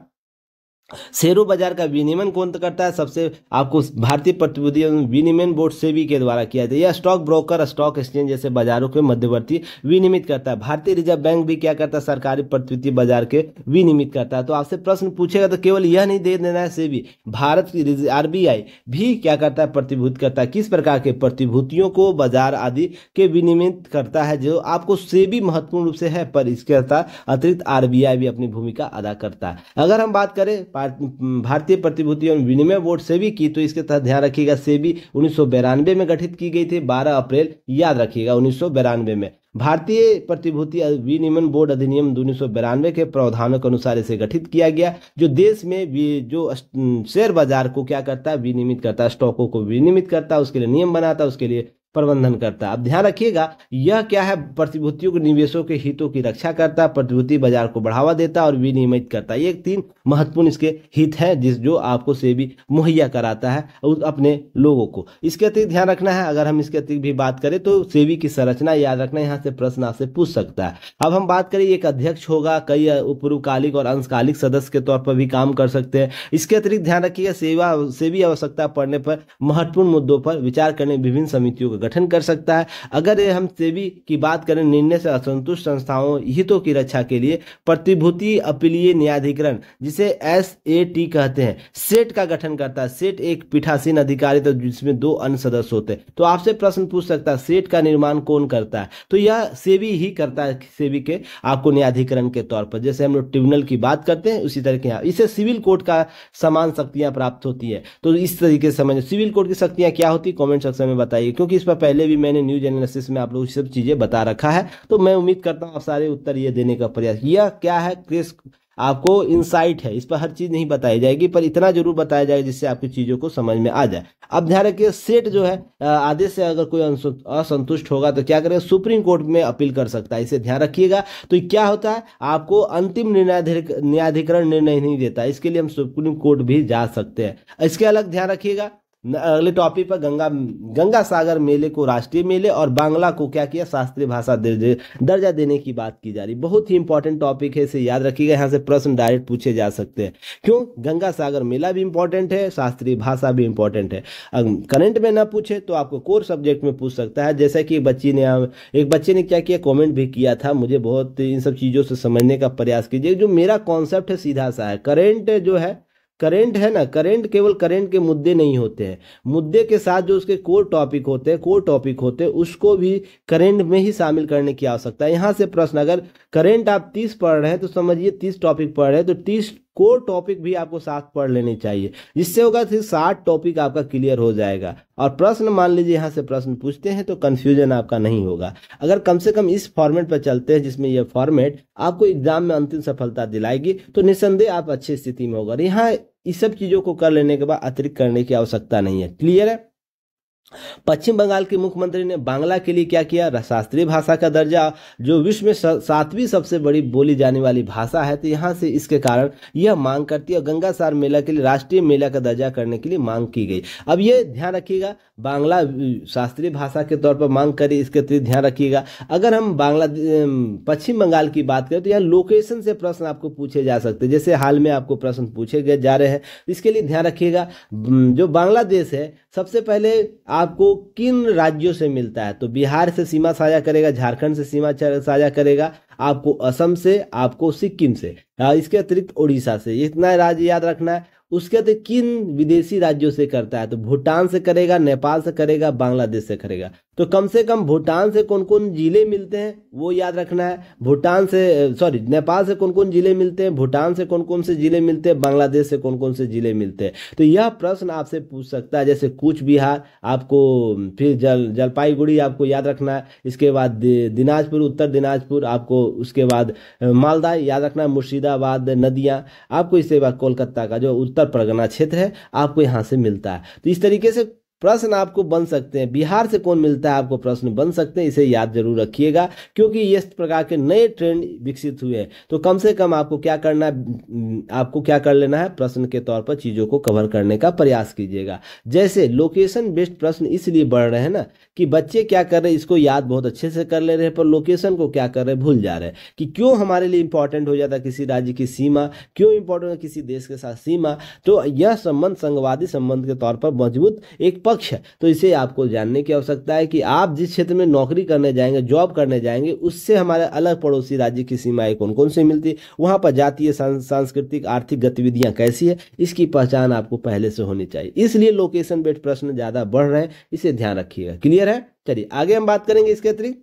शेयरों बाजार का विनियमन कौन करता है, सबसे आपको भारतीय प्रतिभूति विनियमन बोर्ड सेबी के द्वारा किया जाता है। यह स्टॉक ब्रोकर, स्टॉक एक्सचेंज जैसे बाजारों के मध्यवर्ती विनियमित करता है। भारतीय रिजर्व बैंक भी क्या करता है, सरकारी प्रतिभूति बाजार के विनियमित करता है। तो आपसे प्रश्न पूछेगा तो केवल यह नहीं दे देना है, सेबी भारत की RBI भी क्या करता है, प्रतिभूत करता है। किस प्रकार के प्रतिभूतियों को बाजार आदि के विनियमित करता है, जो आपको सेबी महत्वपूर्ण रूप से है, पर इसके अतिरिक्त RBI भी अपनी भूमिका अदा करता है। अगर हम बात करें भारतीय प्रतिभूति एवं विनिमय बोर्ड सेबी की, तो इसके तहत ध्यान रखिएगा सेबी 1992 में गठित की गई थी, 12 अप्रैल याद रखिएगा 1992 में। भारतीय प्रतिभूति विनियमन बोर्ड अधिनियम 1992 के प्रावधानों के अनुसार इसे गठित किया गया, जो देश में जो शेयर बाजार को क्या करता है, विनियमित करता है, स्टॉकों को विनियमित करता है, उसके लिए नियम बनाता है, उसके लिए प्रबंधन करता है। अब ध्यान रखिएगा यह क्या है, प्रतिभूतियों के निवेशों के हितों की रक्षा करता है, प्रतिभूति बाजार को बढ़ावा देता है और विनियमित करता है। ये 3 महत्वपूर्ण इसके हित हैं, जिस जो आपको सेबी मुहैया कराता है अपने लोगों को। इसके अतिरिक्त ध्यान रखना है, अगर हम इसके अतिरिक्त भी बात करें तो सेबी की संरचना याद रखना, यहाँ से प्रश्न आपसे पूछ सकता है। अब हम बात करें, एक अध्यक्ष होगा, कई उपरूकालिक और अंशकालिक सदस्य के तौर पर भी काम कर सकते हैं। इसके अतिरिक्त ध्यान रखिएगा सेबी आवश्यकता पड़ने पर महत्वपूर्ण मुद्दों पर विचार करने विभिन्न समितियों गठन कर सकता है। अगर हम सेबी की बात करें, निर्णय से असंतुष्ट संस्थाओं हितों की रक्षा के लिए प्रतिभूति अपीलीय न्यायाधिकरण जिसे SAT कहते हैं, सेट का गठन करता है। सेट एक पीठासीन अधिकारी तो जिसमें 2 अन्य सदस्य होते हैं। तो आपसे प्रश्न पूछ सकता है सेट का निर्माण कौन करता है, तो यह सेबी ही करता है, सेबी के आपको न्यायाधिकरण के तौर पर। जैसे हम लोग ट्रिब्यूनल की बात करते हैं उसी तरह के इसे सिविल कोर्ट का समान शक्तियां प्राप्त होती है। तो इस तरीके से समझ सिविल कोर्ट की शक्तियां क्या होती है कॉमेंट सेक्शन में बताइए, क्योंकि पर पहले भी मैंने न्यूज एनालिसिस में आप लोग सब चीजें बता रखा है। तो मैं उम्मीद करता हूं आप सारे उत्तर ये देने का प्रयास किया। क्या है क्रिस आपको इनसाइट है, इस पर हर चीज नहीं बताई जाएगी, पर इतना जरूर बताया जाएगा जिससे आपकी चीजों को समझ में आ जाए। अब ध्यान रखिए सेट जो है आदेश से अगर कोई असंतुष्ट होगा तो क्या करेगा, सुप्रीम कोर्ट में अपील कर सकता है, इसे ध्यान रखिएगा। तो क्या होता है आपको अंतिम न्यायाधिकरण निर्णय नहीं देता, इसके लिए हम सुप्रीम कोर्ट भी जा सकते हैं। इसके अलग ध्यान रखिएगा अगले टॉपिक पर गंगा सागर मेले को राष्ट्रीय मेले और बांग्ला को क्या किया शास्त्रीय भाषा दर्जा देने की बात की जा रही। बहुत ही इंपॉर्टेंट टॉपिक है, इसे याद रखिएगा, यहाँ से प्रश्न डायरेक्ट पूछे जा सकते हैं। क्यों, गंगा सागर मेला भी इंपॉर्टेंट है, शास्त्रीय भाषा भी इंपॉर्टेंट है। करंट में ना पूछे तो आपको कोर सब्जेक्ट में पूछ सकता है। जैसे कि एक बच्चे ने क्या किया, कॉमेंट भी किया था, मुझे बहुत इन सब चीज़ों से समझने का प्रयास कीजिए, जो मेरा कॉन्सेप्ट है सीधा सा है, करंट जो है करेंट है ना, करेंट केवल करेंट के मुद्दे नहीं होते हैं, मुद्दे के साथ जो उसके कोर टॉपिक होते हैं, उसको भी करेंट में ही शामिल करने की आवश्यकता है। यहाँ से प्रश्न, अगर करेंट आप 30 पढ़ रहे हैं तो समझिए 30 टॉपिक पढ़ रहे हैं तो 30 कोर टॉपिक भी आपको साथ पढ़ लेने चाहिए, जिससे होगा सिर्फ 60 टॉपिक आपका क्लियर हो जाएगा। और प्रश्न मान लीजिए यहाँ से प्रश्न पूछते हैं तो कन्फ्यूजन आपका नहीं होगा। अगर कम से कम इस फॉर्मेट पर चलते हैं जिसमें यह फॉर्मेट आपको एग्जाम में अंतिम सफलता दिलाएगी, तो निसंदेह आप अच्छी स्थिति में होगा। यहाँ इस सब चीजों को कर लेने के बाद अतिरिक्त करने की आवश्यकता नहीं है। क्लियर है। पश्चिम बंगाल के मुख्यमंत्री ने बांग्ला के लिए क्या किया, शास्त्रीय भाषा का दर्जा जो विश्व में 7वीं सबसे बड़ी बोली जाने वाली भाषा है, तो यहाँ से इसके कारण यह मांग करती है। गंगासार मेला के लिए राष्ट्रीय मेला का दर्जा करने के लिए मांग की गई। अब ये ध्यान रखिएगा, बांग्ला शास्त्रीय भाषा के तौर पर मांग करी, इसके प्रति ध्यान रखिएगा। अगर हम पश्चिम बंगाल की बात करें तो यहाँ लोकेशन से प्रश्न आपको पूछे जा सकते, जैसे हाल में आपको प्रश्न पूछे गए जा रहे हैं, इसके लिए ध्यान रखिएगा। जो बांग्लादेश है सबसे पहले आपको किन राज्यों से मिलता है, तो बिहार से सीमा साझा करेगा, झारखंड से सीमा साझा करेगा, आपको असम से, आपको सिक्किम से, इसके अतिरिक्त उड़ीसा से, इतना राज्य याद रखना है। उसके बाद किन विदेशी राज्यों से करता है, तो भूटान से करेगा, नेपाल से करेगा, बांग्लादेश से करेगा। तो कम से कम भूटान से कौन कौन जिले मिलते हैं वो याद रखना है, नेपाल से कौन कौन जिले मिलते हैं, भूटान से कौन कौन से जिले मिलते हैं, बांग्लादेश से कौन कौन से जिले मिलते हैं। तो यह प्रश्न आपसे पूछ सकता है, जैसे कूच बिहार आपको, फिर जलपाईगुड़ी आपको याद रखना है, इसके बाद दिनाजपुर, उत्तर दिनाजपुर आपको, उसके बाद मालदा याद रखना है, मुर्शिदाबाद, नदियाँ आपको, इसके बाद कोलकाता का जो उत्तर परगना क्षेत्र है आपको यहाँ से मिलता है। तो इस तरीके से प्रश्न आपको बन सकते हैं। बिहार से कौन मिलता है आपको प्रश्न बन सकते हैं, इसे याद जरूर रखिएगा, क्योंकि इस प्रकार के नए ट्रेंड विकसित हुए हैं। तो कम से कम आपको क्या करना है, आपको क्या कर लेना है, प्रश्न के तौर पर चीज़ों को कवर करने का प्रयास कीजिएगा। जैसे लोकेशन बेस्ड प्रश्न इसलिए बढ़ रहे हैं ना, कि बच्चे क्या कर रहे हैं इसको याद बहुत अच्छे से कर ले रहे हैं, पर लोकेशन को क्या कर रहे हैं भूल जा रहे हैं, कि क्यों हमारे लिए इंपॉर्टेंट हो जाता है किसी राज्य की सीमा, क्यों इंपॉर्टेंट है किसी देश के साथ सीमा। तो यह संबंध संघवादी संबंध के तौर पर मजबूत एक पक्ष है, तो इसे आपको जानने की आवश्यकता है कि आप जिस क्षेत्र में नौकरी करने जाएंगे, जॉब करने जाएंगे, उससे हमारे अलग पड़ोसी राज्य की सीमाएं कौन कौन से मिलती है, वहां पर जातीय, सांस्कृतिक, आर्थिक गतिविधियां कैसी है, इसकी पहचान आपको पहले से होनी चाहिए। इसलिए लोकेशन बेस्ड प्रश्न ज्यादा बढ़ रहे हैं, इसे ध्यान रखिएगा। क्लियर है। चलिए आगे हम बात करेंगे। इसके अतिरिक्त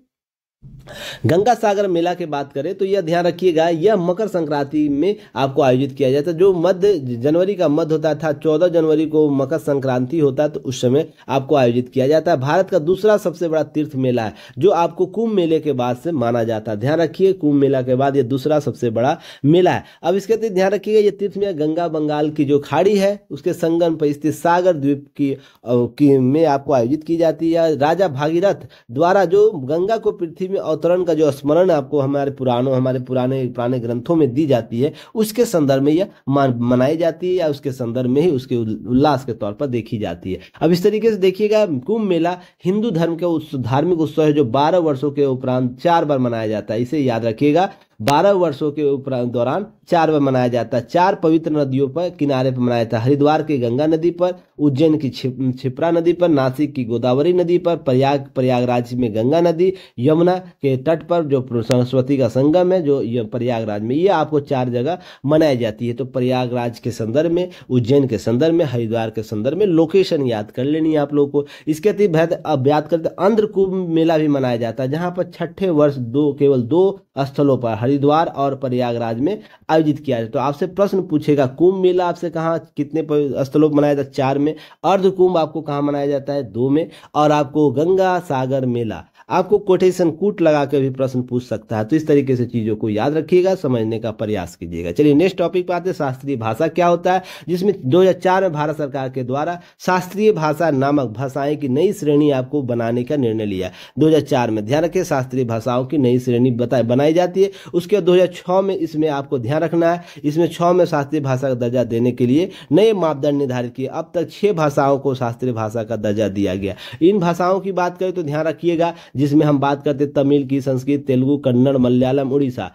गंगा सागर मेला की बात करें तो यह ध्यान रखिएगा, यह मकर संक्रांति में आपको आयोजित किया जाता है, जो मध्य जनवरी का मध्य होता था, 14 जनवरी को मकर संक्रांति होता है, तो उस समय आपको आयोजित किया जाता है। भारत का दूसरा सबसे बड़ा तीर्थ मेला है, जो आपको कुंभ मेले के बाद से माना जाता है। ध्यान रखिए, कुंभ मेला के बाद यह दूसरा सबसे बड़ा मेला है। अब इसके अतिरिक्त ध्यान रखिएगा, यह तीर्थ मेला गंगा बंगाल की जो खाड़ी है उसके संगम पर स्थित सागर द्वीप की में आपको आयोजित की जाती है। राजा भागीरथ द्वारा जो गंगा को पृथ्वी में अवतरण का जो स्मरण आपको हमारे पुराने ग्रंथों में दी जाती है, उसके संदर्भ में यह मनाई जाती है, या उसके संदर्भ में ही उसके उल्लास के तौर पर देखी जाती है। अब इस तरीके से देखिएगा, कुंभ मेला हिंदू धर्म का धार्मिक उत्सव है, जो 12 वर्षों के उपरांत 4 बार मनाया जाता है। इसे याद रखिएगा, 12 वर्षों के उपरांत दौरान 4 बार मनाया जाता है। 4 पवित्र नदियों पर किनारे पर मनाया जाता है, हरिद्वार की गंगा नदी पर, उज्जैन की छिप्रा नदी पर, नासिक की गोदावरी नदी पर, प्रयागराज में गंगा नदी, यमुना के तट पर जो सरस्वती का संगम है जो प्रयागराज में, ये आपको 4 जगह मनाई जाती है। तो प्रयागराज के संदर्भ में, उज्जैन के संदर्भ में, हरिद्वार के संदर्भ में लोकेशन याद कर लेनी है आप लोगों को। इसके अतिरिक्त अब याद करते आंध्र कुंभ मेला भी मनाया जाता है, जहाँ पर छठे वर्ष केवल 2 स्थलों पर हरिद्वार और प्रयागराज में आयोजित किया जाता है। तो आपसे प्रश्न पूछेगा, कुंभ मेला आपसे कहाँ कितने स्थलों पर मनाया जाता है, 4 में। अर्ध कुंभ आपको कहाँ मनाया जाता है, 2 में। और आपको गंगा सागर मेला आपको कोटेशन कूट लगा के भी प्रश्न पूछ सकता है। तो इस तरीके से चीजों को याद रखिएगा, समझने का प्रयास कीजिएगा। चलिए नेक्स्ट टॉपिक पर आते हैं, शास्त्रीय भाषा क्या होता है, जिसमें 2004 में भारत सरकार के द्वारा शास्त्रीय भाषा नामक भाषाएं की नई श्रेणी आपको बनाने का निर्णय लिया। 2004 में ध्यान रखिए, शास्त्रीय भाषाओं की नई श्रेणी बनाई जाती है। उसके बाद 2006 में इसमें आपको ध्यान रखना है, इसमें 6 में शास्त्रीय भाषा का दर्जा देने के लिए नए मापदंड निर्धारित किए। अब तक 6 भाषाओं को शास्त्रीय भाषा का दर्जा दिया गया। इन भाषाओं की बात करें तो ध्यान रखिएगा, जिसमें हम बात करते तमिल की, संस्कृत, तेलुगु, कन्नड़, मलयालम, ओडिया।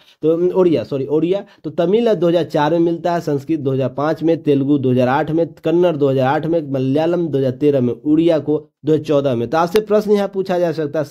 तो तमिल 2004 में मिलता है, संस्कृत 2005 में, तेलुगु 2008 में, कन्नड़ 2008 में, मलयालम 2013 में, उड़िया को 2014 में। तो आपसे प्रश्न यहाँ पूछा जा सकता है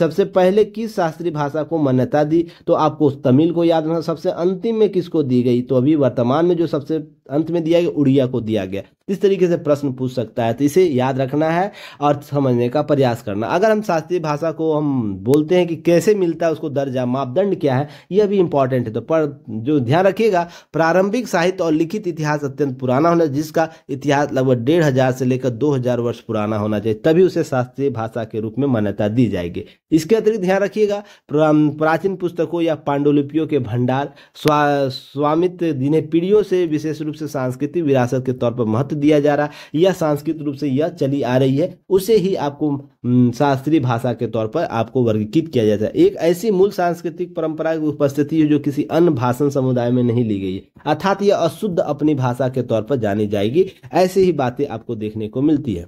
सबसे पहले किस शास्त्रीय भाषा को मान्यता दी, तो आपको तमिल को याद रखना। सबसे अंतिम में किसको दी गई, तो अभी वर्तमान में जो सबसे अंत में दिया गया उड़िया को दिया गया। इस तरीके से प्रश्न पूछ सकता है, तो इसे याद रखना है और समझने का प्रयास करना। अगर हम शास्त्रीय भाषा को हम बोलते हैं कि कैसे मिलता है उसको दर्जा, मापदंड क्या है, यह भी इंपॉर्टेंट है। तो जो ध्यान रखिएगा, प्रारंभिक साहित्य और लिखित इतिहास अत्यंत पुराना होना, जिसका इतिहास लगभग 1500 से लेकर 2000 वर्ष पुराना होना चाहिए, तभी उसे शास्त्रीय भाषा के रूप में मान्यता दी जाएगी। इसके अतिरिक्त ध्यान रखिएगा, प्राचीन पुस्तकों या पांडुलिपियों के भंडार स्वामित्व, जिन्हें पीढ़ियों से विशेष रूप से सांस्कृतिक विरासत के तौर पर महत्व दिया जा रहा है या सांस्कृतिक रूप से यह चली आ रही है, उसे ही आपको शास्त्रीय भाषा के तौर पर आपको वर्गीकृत किया जाता है। एक ऐसी मूल सांस्कृतिक परंपरा की उपस्थिति है जो किसी अन्य भाषण समुदाय में नहीं ली गई है, अर्थात यह अशुद्ध अपनी भाषा के तौर पर जानी जाएगी। ऐसी ही बातें आपको देखने को मिलती है।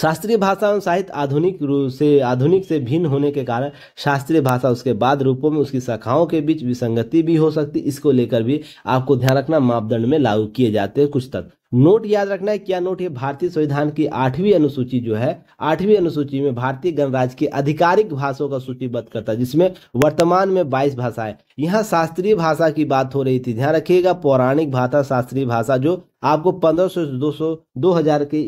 शास्त्रीय भाषा और साहित्य आधुनिक से भिन्न होने के कारण शास्त्रीय भाषा उसके बाद रूपों में उसकी शाखाओं के बीच विसंगति भी हो सकती। इसको लेकर भी आपको ध्यान रखना, मापदंड में लागू किए जाते हैं कुछ तत्व। नोट याद रखना है, क्या नोट, ये भारतीय संविधान की 8वीं अनुसूची जो है, 8वीं अनुसूची में भारतीय गणराज्य की आधिकारिक भाषाओं का सूचीबद्ध करता है, जिसमें वर्तमान में 22 भाषाएं। यहाँ शास्त्रीय भाषा की बात हो रही थी, ध्यान रखिएगा। पौराणिक भाषा शास्त्रीय भाषा जो आपको 1500 से 2000 के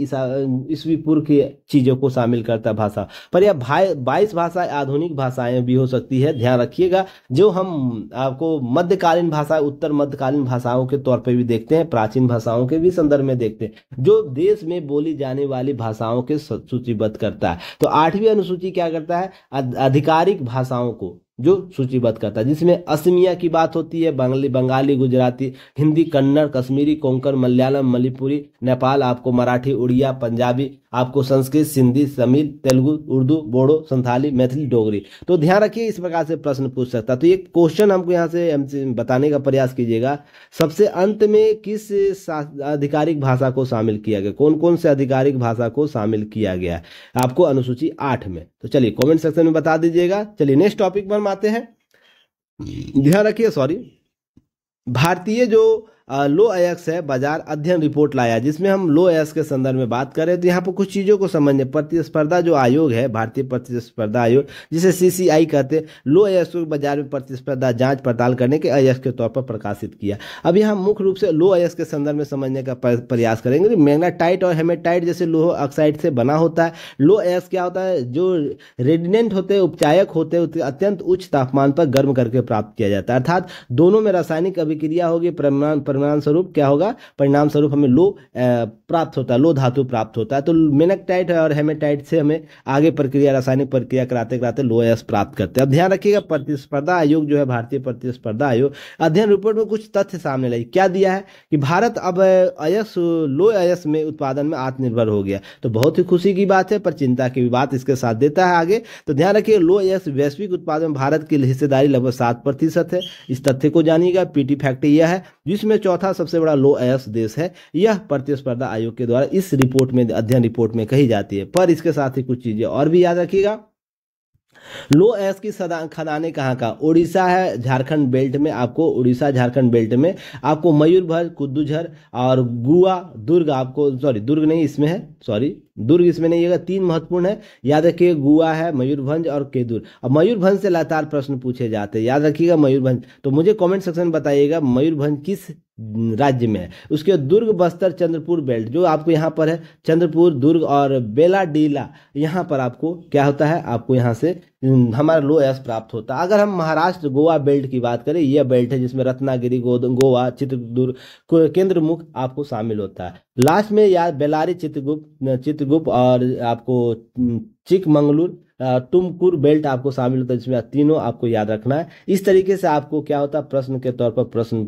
ईस्वी पूर्व की चीजों को शामिल करता भाषा, पर यह 22 भाषाएं आधुनिक भाषाएं भी हो सकती है। ध्यान रखिएगा, जो हम आपको मध्यकालीन भाषा, उत्तर मध्यकालीन भाषाओं के तौर पर भी देखते हैं, प्राचीन भाषाओं के भी संदर्भ में देखते हैं, जो देश में बोली जाने वाली भाषाओं के सूचीबद्ध करता है। तो 8वीं अनुसूची क्या करता है, आधिकारिक भाषाओं को जो सूचीबद्ध करता है, जिसमें असमिया की बात होती है, बंगाली, गुजराती, हिंदी, कन्नड़, कश्मीरी, कोंकण, मलयालम, मणिपुरी, नेपाल, आपको मराठी, उड़िया, पंजाबी, आपको संस्कृत, सिंधी, तमिल, तेलुगु, उर्दू, बोडो, संथाली, मैथिली, डोगरी। तो ध्यान रखिए, इस प्रकार से प्रश्न पूछ सकता है। तो एक क्वेश्चन हमको यहाँ से बताने का प्रयास कीजिएगा, सबसे अंत में किस आधिकारिक भाषा को शामिल किया गया, कौन कौन से आधिकारिक भाषा को शामिल किया गया आपको अनुसूची 8 में। तो चलिए कमेंट सेक्शन में बता दीजिएगा। चलिए नेक्स्ट टॉपिक पर आते हैं। ध्यान रखिए, सॉरी, भारतीय जो लो अयस्क है बाजार अध्ययन रिपोर्ट लाया, जिसमें हम लो अयस्क के संदर्भ में बात करें तो यहाँ पर कुछ चीज़ों को समझने। प्रतिस्पर्धा जो आयोग है, भारतीय प्रतिस्पर्धा आयोग, जिसे सीसीआई कहते हैं, लो अयस्क को बाजार में प्रतिस्पर्धा जांच पड़ताल करने के अयस्क के तौर पर प्रकाशित किया। अब यहाँ मुख्य रूप से लो अयस्क के संदर्भ में समझने का प्रयास करेंगे। मैग्नाटाइट और हेमेटाइट जैसे लोह ऑक्साइड से बना होता है। लो अयस्क क्या होता है, जो रेडिनेंट होते हैं, उपचायक होते हैं, अत्यंत उच्च तापमान पर गर्म करके प्राप्त किया जाता है, अर्थात दोनों में रासायनिक अभिक्रिया होगी। परिणामस्वरूप क्या होगा, परिणामस्वरूप हमें लो धातु प्राप्त होता है। तो मैग्नेटाइट और हेमेटाइट से हमें आगे प्रक्रिया, रासायनिक प्रक्रिया कराते कराते लो अयस्क प्राप्त करते हैं। अब ध्यान रखिएगा, प्रतिस्पर्धा आयोग जो है, भारतीय प्रतिस्पर्धा आयोग अध्ययन रिपोर्ट में कुछ तथ्य सामने लाई। क्या दिया है कि भारत अब अयस्क, लो अयस्क में उत्पादन में आत्मनिर्भर हो गया, तो बहुत ही खुशी की बात है, पर चिंता की भी बात इसके साथ देता है आगे। तो ध्यान रखिए, लो अयस्क वैश्विक उत्पादन में भारत की हिस्सेदारी लगभग 7% है। इस तथ्य को जानिएगा। पीटी फैक्ट यह है, जिसमें चौथा सबसे बड़ा लो अयस्क देश है। यह प्रतिस्पर्धा आयोग के द्वारा इस रिपोर्ट में, अध्ययन रिपोर्ट में कही जाती है। पर इसके साथ ही कुछ चीजें और भी याद रखिएगा। लो अयस्क की खदानें कहाँ, ओडिशा है, झारखंड बेल्ट में आपको, उड़ीसा झारखंड बेल्ट में आपको मयूरभंज, कुद्दूझर और गुआ, दुर्ग, आपको सॉरी दुर्ग नहीं इसमें है, सॉरी दुर्ग इसमें नहीं है, 3 महत्वपूर्ण है, याद रखिए। गुआ है, मयूरभंज और केदूर। अब मयूरभंज से लगातार प्रश्न पूछे जाते हैं, याद रखिएगा मयूरभंज। तो मुझे कमेंट सेक्शन में बताइएगा मयूरभंज किस राज्य में है। उसके दुर्ग, बस्तर, चंद्रपुर बेल्ट जो आपको यहाँ पर है, चंद्रपुर, दुर्ग और बेलाडीला, यहाँ पर आपको क्या होता है, आपको यहाँ से हमारा लो अयस्क प्राप्त होता है। अगर हम महाराष्ट्र गोवा बेल्ट की बात करें, यह बेल्ट है जिसमें रत्नागिरी, गोवा, चित्रदुर्ग, केंद्रमुख आपको शामिल होता है। लास्ट में यार बेलारी, चित्रगुप्त और आपको चिकमंगलूर, टुमकुर बेल्ट आपको शामिल होता है, जिसमें तीनों आपको याद रखना है। इस तरीके से आपको क्या होता है, प्रश्न के तौर पर प्रश्न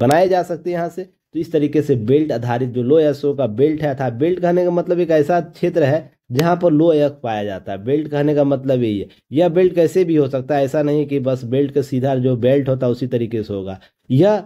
बनाए जा सकते हैं यहाँ से। तो इस तरीके से बेल्ट आधारित जो लो अयस्क का बेल्ट है, था बेल्ट कहने का मतलब एक ऐसा क्षेत्र है जहाँ पर लो अयस्क पाया जाता है। बेल्ट कहने का मतलब यही है। यह बेल्ट कैसे भी हो सकता है, ऐसा नहीं कि बस बेल्ट का सीधा जो बेल्ट होता है उसी तरीके से होगा। यह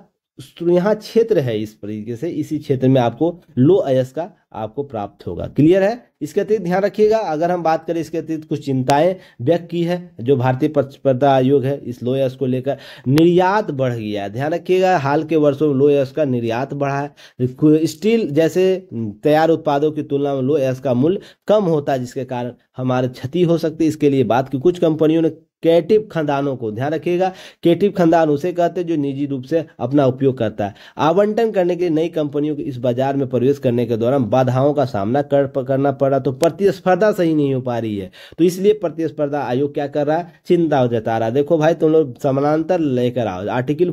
यहाँ क्षेत्र है, इस तरीके से इसी क्षेत्र में आपको लो आयस का आपको प्राप्त होगा। क्लियर है। इसके अतिरिक्त ध्यान रखिएगा, अगर हम बात करें इसके अतिरिक्त कुछ चिंताएं व्यक्त की है जो भारतीय प्रतिस्पर्धा आयोग है इस लो आयस को लेकर। निर्यात बढ़ गया है, ध्यान रखिएगा हाल के वर्षों में लो आयस का निर्यात बढ़ा है। स्टील जैसे तैयार उत्पादों की तुलना में लो आयस का मूल्य कम होता है, जिसके कारण हमारे क्षति हो सकती है। इसके लिए बात की कुछ कंपनियों ने कैटिव खदानों को, ध्यान रखिएगा कैटिव खदान उसे कहते हैं जो निजी रूप से अपना उपयोग करता है, आवंटन करने के लिए नई कंपनियों के इस बाजार में प्रवेश करने के दौरान बाधाओं का सामना करना पड़ रहा, तो प्रतिस्पर्धा सही नहीं हो पा रही है। तो इसलिए प्रतिस्पर्धा आयोग क्या कर रहा है, चिंता जता रहा है। देखो भाई तुम लोग समानांतर लेकर आओ, आर्टिकल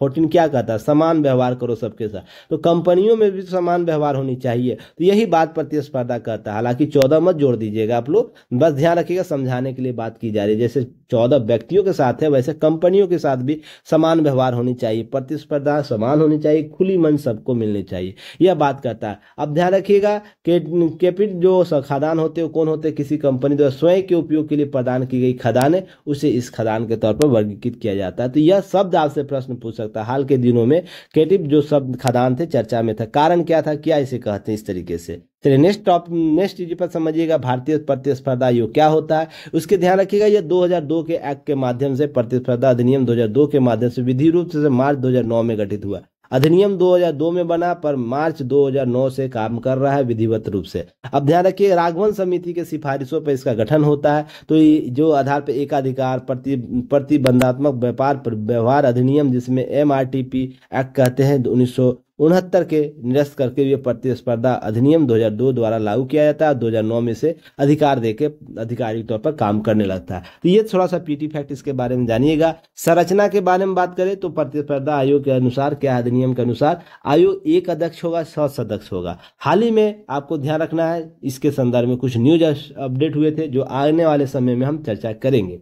14 क्या कहता है, समान व्यवहार करो सबके साथ, तो कंपनियों में भी समान व्यवहार होनी चाहिए। तो यही बात प्रतिस्पर्धा कहता है। हालांकि 14 मत जोड़ दीजिएगा आप लोग, बस ध्यान रखिएगा समझाने के लिए बात की जा रही है। जैसे 14 व्यक्तियों के साथ है वैसे कंपनियों के साथ भी समान व्यवहार होनी चाहिए, प्रतिस्पर्धा समान होनी चाहिए, खुली मन सबको मिलनी चाहिए, यह बात कहता है। अब ध्यान रखिएगा कैपिट जो खदान होते हैं कौन होते हैं, किसी कंपनी द्वारा स्वयं के उपयोग के लिए प्रदान की गई खदान है उसे इस खदान के तौर पर वर्गीकृत किया जाता है। तो यह शब्द आपसे प्रश्न पूछ सकता है। हाल के दिनों में कैटिव जो शब्द खदान थे चर्चा में था, कारण क्या था, क्या इसे कहते हैं, इस तरीके से। चलिए नेक्स्ट चीज पर समझिएगा भारतीय प्रतिस्पर्धा आयोग क्या होता है उसके, ध्यान रखिएगा यह 2002 के एक्ट के माध्यम से, प्रतिस्पर्धा अधिनियम 2002 के माध्यम से विधि रूप से मार्च 2009 में गठित हुआ। अधिनियम 2002 में बना पर मार्च 2009 से काम कर रहा है विधिवत रूप से। अब ध्यान रखिए राघवन समिति के सिफारिशों पर इसका गठन होता है, तो जो आधार पर एकाधिकार प्रतिबंधात्मक व्यापार पर व्यवहार अधिनियम जिसमें MRTP एक्ट कहते हैं 1969 के निरस्त करके हुए प्रतिस्पर्धा अधिनियम 2002 द्वारा लागू किया जाता है। 2009 में से अधिकार देके आधिकारिक तौर पर काम करने लगता है। तो ये थोड़ा सा पीटी फैक्ट इसके बारे में जानिएगा। संरचना के बारे में बात करें तो प्रतिस्पर्धा आयोग के अनुसार क्या, अधिनियम के अनुसार आयोग एक अध्यक्ष होगा, 6 सदस्य होगा। हाल ही में आपको ध्यान रखना है, इसके संदर्भ में कुछ न्यूज अपडेट हुए थे जो आने वाले समय में हम चर्चा करेंगे।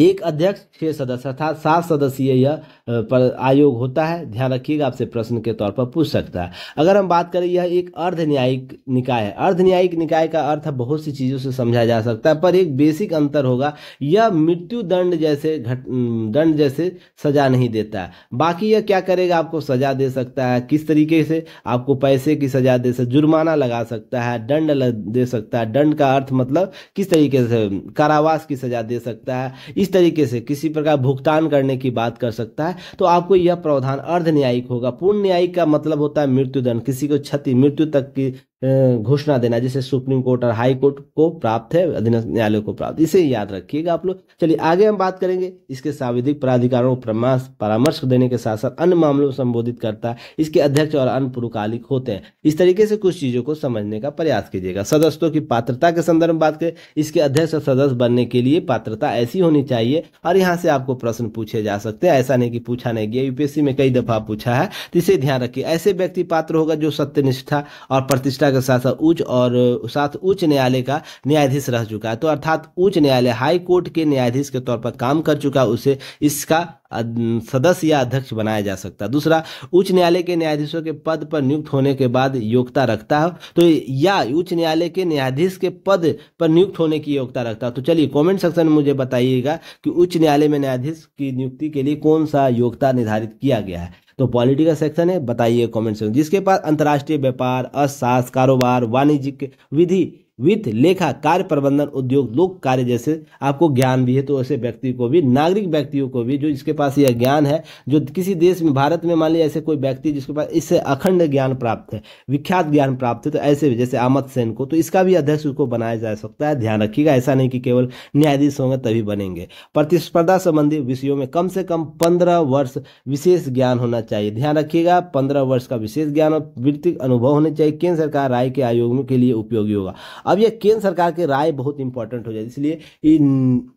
एक अध्यक्ष 6 सदस्य अर्थात 7 सदस्यीय यह पर आयोग होता है। ध्यान रखिएगा आपसे प्रश्न के तौर पर पूछ सकता है। अगर हम बात करें यह एक अर्ध न्यायिक निकाय है। अर्ध न्यायिक निकाय का अर्थ बहुत सी चीज़ों से समझा जा सकता है, पर एक बेसिक अंतर होगा, यह मृत्यु दंड जैसे सजा नहीं देता है। बाकी यह क्या करेगा, आपको सजा दे सकता है, किस तरीके से आपको पैसे की सजा दे सकता, जुर्माना लगा सकता है, दंड दे सकता है। दंड का अर्थ मतलब किस तरीके से, कारावास की सजा दे सकता है, इस तरीके से किसी प्रकार भुगतान करने की बात कर सकता है। तो आपको यह प्रावधान अर्ध न्यायिक होगा। पूर्ण न्यायिक का मतलब होता है मृत्युदंड, किसी को क्षति मृत्यु तक की घोषणा देना, जैसे सुप्रीम कोर्ट और हाई कोर्ट को प्राप्त है, अधीनस्थ न्यायालय को प्राप्त, इसे याद रखिएगा आप लोग। चलिए आगे हम बात करेंगे। इसके संवैधानिक प्राधिकारों को परामर्श देने के साथ साथ अन्य मामलों को संबोधित करता है। इसके अध्यक्ष और अन्य पुरुकालिक होते हैं। इस तरीके से कुछ चीजों को समझने का प्रयास कीजिएगा। सदस्यों की पात्रता के संदर्भ में बात करें, इसके अध्यक्ष और सदस्य बनने के लिए पात्रता ऐसी होनी चाहिए, और यहाँ से आपको प्रश्न पूछे जा सकते हैं, ऐसा नहीं कि पूछा नहीं गया, यूपीएससी में कई दफा पूछा है, तो इसे ध्यान रखिए। ऐसे व्यक्ति पात्र होगा जो सत्यनिष्ठा और प्रतिष्ठा के साथ साथ उच्च न्यायालय का न्यायाधीश रह चुका है, तो अर्थात उच्च न्यायालय हाई कोर्ट के न्यायाधीश के तौर पर काम कर चुका, उसे इसका सदस्य या अध्यक्ष बनाया जा सकता है। दूसरा, उच्च न्यायालय के न्यायाधीशों के पद पर नियुक्त होने के बाद योग्यता रखता है, तो या उच्च न्यायालय के न्यायाधीश के पद पर नियुक्त होने की योग्यता रखता है। तो चलिए कमेंट सेक्शन में मुझे बताइएगा कि उच्च न्यायालय में न्यायाधीश की नियुक्ति के लिए कौन सा योग्यता निर्धारित किया गया है। तो पॉलिटी का सेक्शन है, बताइए कमेंट सेक्शन। जिसके पास अंतर्राष्ट्रीय व्यापार, अर्थशास्त्र, कारोबार, वाणिज्यिक विधि, वित्त, लेखा, कार्य प्रबंधन, उद्योग, लोक कार्य जैसे आपको ज्ञान भी है, तो ऐसे व्यक्ति को भी, नागरिक व्यक्तियों को भी जो इसके पास यह ज्ञान है, जो किसी देश में, भारत में मान लीजिए ऐसे कोई व्यक्ति जिसके पास इससे अखंड ज्ञान प्राप्त है, विख्यात ज्ञान प्राप्त है, तो ऐसे जैसे अमर्त्य सेन को, तो इसका भी अध्यक्ष उसको बनाया जा सकता है। ध्यान रखिएगा, ऐसा नहीं कि केवल न्यायाधीश होंगे तभी बनेंगे। प्रतिस्पर्धा संबंधी विषयों में कम से कम 15 वर्ष विशेष ज्ञान होना चाहिए। ध्यान रखिएगा 15 वर्ष का विशेष ज्ञान और वृत्तिक अनुभव होने चाहिए। केंद्र सरकार राय के आयोग के लिए उपयोगी होगा। अब यह केंद्र सरकार के राय बहुत इंपॉर्टेंट हो जाए, इसलिए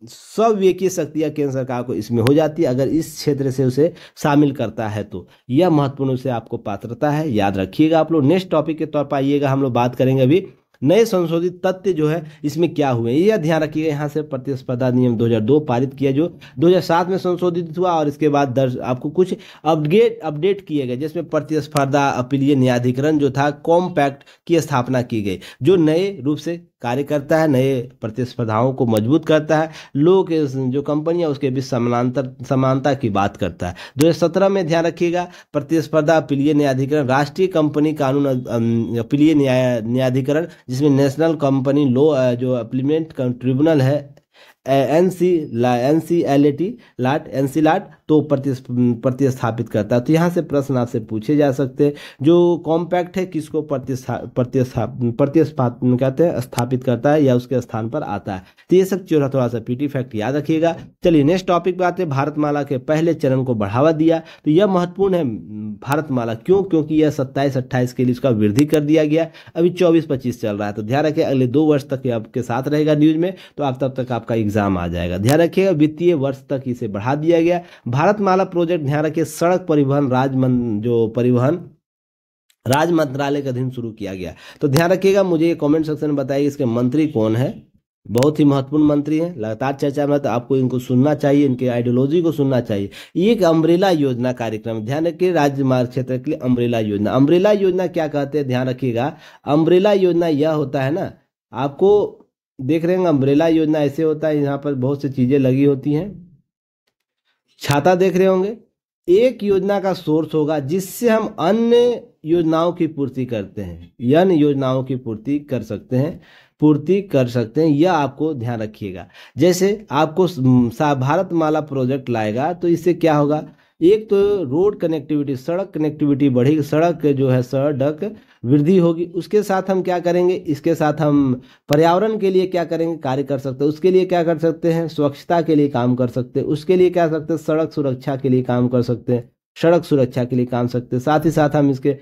स्विवेकी शक्तियां केंद्र सरकार को इसमें हो जाती है, अगर इस क्षेत्र से उसे शामिल करता है तो। यह महत्वपूर्ण उसे आपको पात्रता है, याद रखिएगा आप लोग। नेक्स्ट टॉपिक के तौर पर आइएगा, हम लोग बात करेंगे अभी नए संशोधित तथ्य जो है इसमें क्या हुए, यह ध्यान रखिएगा। यहाँ से प्रतिस्पर्धा नियम 2002 पारित किया जो 2007 में संशोधित हुआ, और इसके बाद आपको कुछ अपडेट किए गए, जिसमें प्रतिस्पर्धा अपीलीय न्यायाधिकरण जो था कॉम्पैक्ट की स्थापना की गई, जो नए रूप से कार्य करता है, नए प्रतिस्पर्धाओं को मजबूत करता है, लोग जो कंपनियां उसके बीच समानता की बात करता है। 2017 में ध्यान रखिएगा प्रतिस्पर्धा अपीलीय न्यायाधिकरण, राष्ट्रीय कंपनी कानून अपीलीय न्यायाधिकरण जिसमें नेशनल कंपनी लॉ जो अपीलमेंट ट्रिब्यूनल है एनसीएलएटी तो प्रतिस्थापित करता है। तो यहाँ से प्रश्न आपसे पूछे जा सकते हैं, जो कॉम्पैक्ट है किसको स्थापित करता है या उसके स्थान पर आता है। तो ये सब चीज़ थोड़ा सा पीटी फैक्ट याद रखिएगा। चलिए नेक्स्ट टॉपिक बात है, भारतमाला के पहले चरण को बढ़ावा दिया। तो यह महत्वपूर्ण है भारतमाला, क्यों? क्योंकि यह 27-28 के लिए उसका वृद्धि कर दिया गया, अभी 24-25 चल रहा है। तो ध्यान रखिए अगले 2 वर्ष तक आपके साथ रहेगा न्यूज में, तो आप तब तक आपका एग्जाम आ जाएगा। ध्यान रखिएगा वित्तीय वर्ष तक इसे बढ़ा दिया गया। भारतमाला प्रोजेक्ट ध्यान रखिए सड़क परिवहन राज्य मंत्रालय के अधीन शुरू किया गया। तो ध्यान रखिएगा, मुझे कमेंट सेक्शन में बताइए इसके मंत्री कौन है। बहुत ही महत्वपूर्ण मंत्री हैं, लगातार चर्चा में, तो आपको इनको सुनना चाहिए, इनके आइडियोलॉजी को सुनना चाहिए। ये एक अम्ब्रेला योजना कार्यक्रम, ध्यान रखिए राज्य मार्ग क्षेत्र के लिए अम्ब्रेला योजना। अम्ब्रेला योजना क्या कहते हैं ध्यान रखिएगा, अम्ब्रेला योजना यह होता है ना, आपको देख रहे हैं अम्ब्रेला योजना ऐसे होता है, यहाँ पर बहुत सी चीजें लगी होती हैं, छाता देख रहे होंगे। एक योजना का सोर्स होगा जिससे हम अन्य योजनाओं की पूर्ति करते हैं, अन्य योजनाओं की पूर्ति कर सकते हैं, यह आपको ध्यान रखिएगा। जैसे आपको भारतमाला प्रोजेक्ट लाएगा तो इससे क्या होगा, एक तो रोड कनेक्टिविटी, सड़क कनेक्टिविटी बढ़ेगी, सड़क वृद्धि होगी। उसके साथ हम क्या करेंगे, इसके साथ हम पर्यावरण के लिए क्या करेंगे, कार्य कर सकते हैं। उसके लिए क्या कर सकते हैं, स्वच्छता के लिए काम कर सकते हैं। उसके लिए क्या कर सकते हैं, सड़क सुरक्षा के लिए काम कर सकते हैं। साथ ही साथ हम इसके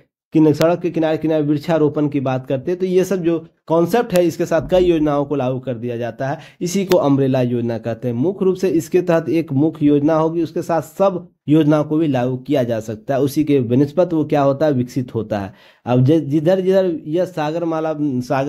सड़क के किनारे वृक्षारोपण की बात करते हैं। तो ये सब जो कॉन्सेप्ट है इसके साथ कई योजनाओं को लागू कर दिया जाता है, इसी को अम्ब्रेला योजना कहते हैं। मुख्य रूप से इसके तहत एक मुख्य योजना होगी, उसके साथ सब योजनाओं को भी लागू किया जा सकता है। उसी के बनस्पत वो क्या होता है, विकसित होता है। अब जिधर जिधर यह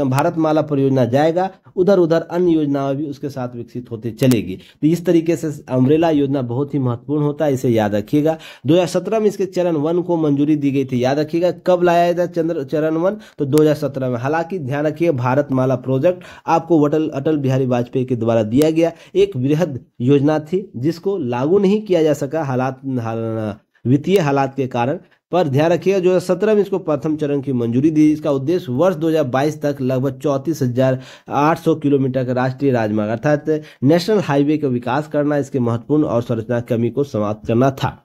भारतमाला परियोजना जाएगा उधर उधर अन्य योजनाएं भी उसके साथ विकसित होते चलेगी। तो इस तरीके से अम्ब्रेला योजना बहुत ही महत्वपूर्ण होता है, इसे याद रखिएगा। 2017 में इसके चरण 1 को मंजूरी दी गई थी, याद रखिएगा। कब लाया जाए चरण 1 तो 2017 में। हालांकि ध्यान रखिए भारतमाला प्रोजेक्ट आपको अटल बिहारी वाजपेयी के द्वारा दिया गया एक वृहद योजना थी, जिसको लागू नहीं किया जा सका वित्तीय हालात के कारण। पर ध्यान रखिएगा 2017 में इसको प्रथम चरण की मंजूरी दी। इसका उद्देश्य वर्ष 2022 तक लगभग 34,800 किलोमीटर का राष्ट्रीय राजमार्ग अर्थात नेशनल हाईवे का विकास करना, इसके महत्वपूर्ण और संरचना कमी को समाप्त करना था।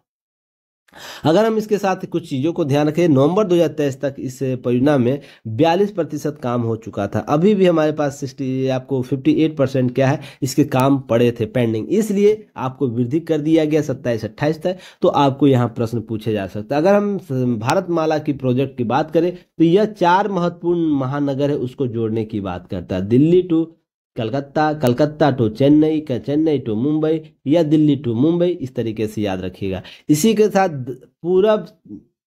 अगर हम इसके साथ कुछ चीज़ों को ध्यान रखें, नवंबर 2023 तक इस परियोजना में 42% काम हो चुका था। अभी भी हमारे पास 58% क्या है, इसके काम पड़े थे पेंडिंग, इसलिए आपको वृद्धि कर दिया गया 27-28 तक। तो आपको यहाँ प्रश्न पूछे जा सकता है। अगर हम भारतमाला की प्रोजेक्ट की बात करें तो यह 4 महत्वपूर्ण महानगर है उसको जोड़ने की बात करता है, Delhi to Calcutta, Calcutta to Chennai, Chennai to Mumbai या दिल्ली टू मुंबई, इस तरीके से याद रखिएगा। इसी के साथ पूरब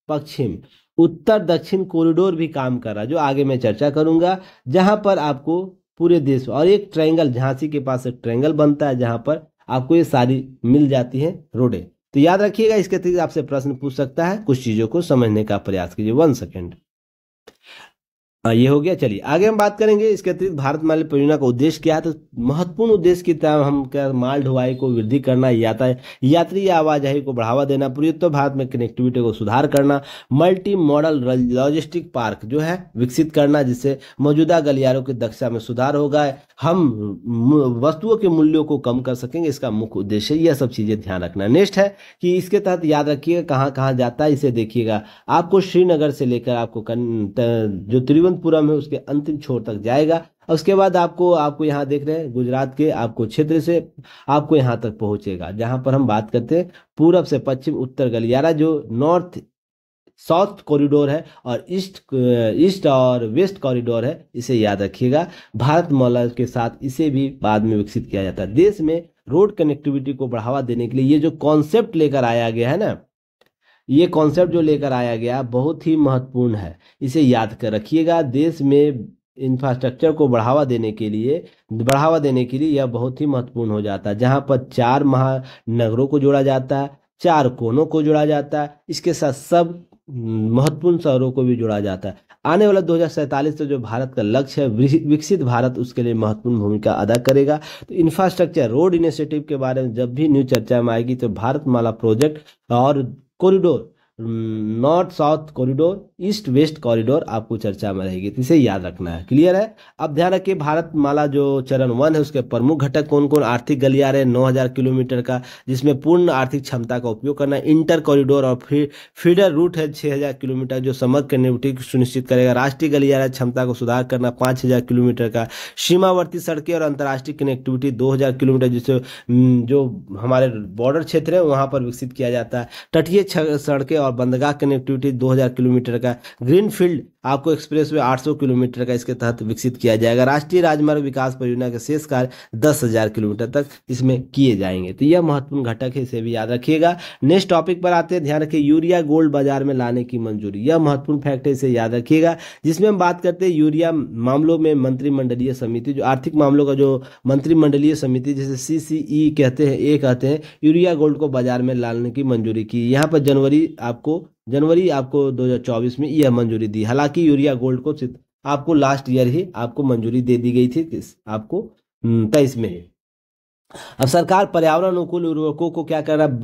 पश्चिम उत्तर दक्षिण कॉरिडोर भी काम कर रहा है, जो आगे मैं चर्चा करूंगा, जहां पर आपको पूरे देश और एक ट्रायंगल, झांसी के पास एक ट्रायंगल बनता है जहां पर आपको ये सारी मिल जाती है रोडें। तो याद रखिएगा इसके अतिरिक्त आपसे प्रश्न पूछ सकता है, कुछ चीजों को समझने का प्रयास कीजिए। 1 सेकेंड, ये हो गया। चलिए आगे हम बात करेंगे इसके अतिरिक्त भारतमाला परियोजना का उद्देश्य क्या है। तो महत्वपूर्ण उद्देश्य की तरह हम क्या, माल ढुलाई को वृद्धि करना, यात्री आवाजाही को बढ़ावा देना, पूर्वोत्तर भारत में कनेक्टिविटी को सुधार करना, मल्टी मॉडल लॉजिस्टिक पार्क जो है विकसित करना, जिससे मौजूदा गलियारों की दक्षता में सुधार होगा, हम वस्तुओं के मूल्यों को कम कर सकेंगे, इसका मुख्य उद्देश्य। यह सब चीज़ें ध्यान रखना। नेक्स्ट है कि इसके तहत याद रखिएगा कहाँ कहाँ जाता है, इसे देखिएगा। आपको श्रीनगर से लेकर आपको जो पूरा में उसके अंतिम छोर तक जाएगा। उसके बाद आपको यहां देख रहे हैं गुजरात के आपको क्षेत्र से आपको यहां तक पहुंचेगा, जहां पर हम बात करते हैं पूरब से पश्चिम उत्तर गलियारा, जो साउथ कॉरिडोर है, और ईस्ट और वेस्ट कॉरिडोर है, इसे याद रखिएगा। भारतमाला के साथ इसे भी बाद में विकसित किया जाता है। देश में रोड कनेक्टिविटी को बढ़ावा देने के लिए ये जो कॉन्सेप्ट लेकर आया गया है ना, ये कॉन्सेप्ट जो लेकर आया गया बहुत ही महत्वपूर्ण है, इसे याद कर रखिएगा। देश में इंफ्रास्ट्रक्चर को बढ़ावा देने के लिए यह बहुत ही महत्वपूर्ण हो जाता है, जहां पर 4 महानगरों को जोड़ा जाता है, 4 कोनों को जोड़ा जाता है, इसके साथ सब महत्वपूर्ण शहरों को भी जोड़ा जाता है। आने वाला 2047 तो जो भारत का लक्ष्य है विकसित भारत, उसके लिए महत्वपूर्ण भूमिका अदा करेगा। तो इंफ्रास्ट्रक्चर रोड इनिशिएटिव के बारे में जब भी न्यूज चर्चा में आएगी तो भारतमाला प्रोजेक्ट और corridor, north south corridor, east west corridor आपको चर्चा में रहेगी, तो इसे याद रखना है। क्लियर है? अब ध्यान रखिए भारतमाला जो चरण 1 है उसके प्रमुख घटक कौन कौन, आर्थिक गलियारे 9000 किलोमीटर का जिसमें पूर्ण आर्थिक क्षमता का उपयोग करना, इंटर कॉरिडोर और फीडर रूट है 6000 किलोमीटर जो समग्र कनेक्टिविटी सुनिश्चित करेगा, राष्ट्रीय गलियारा क्षमता को सुधार करना 5000 किलोमीटर का, सीमावर्ती सड़कें और अंतर्राष्ट्रीय कनेक्टिविटी 2000 किलोमीटर जिसे जो हमारे बॉर्डर क्षेत्र है वहाँ पर विकसित किया जाता है, तटीय सड़कें और बंदरगाह कनेक्टिविटी 2000 किलोमीटर का, ग्रीनफील्ड आपको एक्सप्रेसवे 800 किलोमीटर का इसके तहत विकसित किया जाएगा, राष्ट्रीय राजमार्ग विकास परियोजना के शेष कार्य 10000 किलोमीटर तक इसमें किए जाएंगे। तो यह महत्वपूर्ण घटक है, इसे भी याद रखिएगा। नेक्स्ट टॉपिक पर आते हैं, ध्यान रखिए यूरिया गोल्ड बाजार में लाने की मंजूरी, यह महत्वपूर्ण फैक्ट है, इसे याद रखिएगा। जिसमें हम बात करते हैं यूरिया मामलों में मंत्रिमंडलीय समिति, जो आर्थिक मामलों का जो मंत्रिमंडलीय समिति जिसे CCE कहते हैं, ये कहते हैं यूरिया गोल्ड को बाजार में लाने की मंजूरी की। यहाँ पर जनवरी आपको 2024 में यह मंजूरी दी। हालांकि यूरिया गोल्ड को आपको लास्ट ईयर ही आपको मंजूरी दे दी गई थी, आपको 23 में। अब सरकार पर्यावरण अनुकूल उर्वरकों को क्या कर रहा है,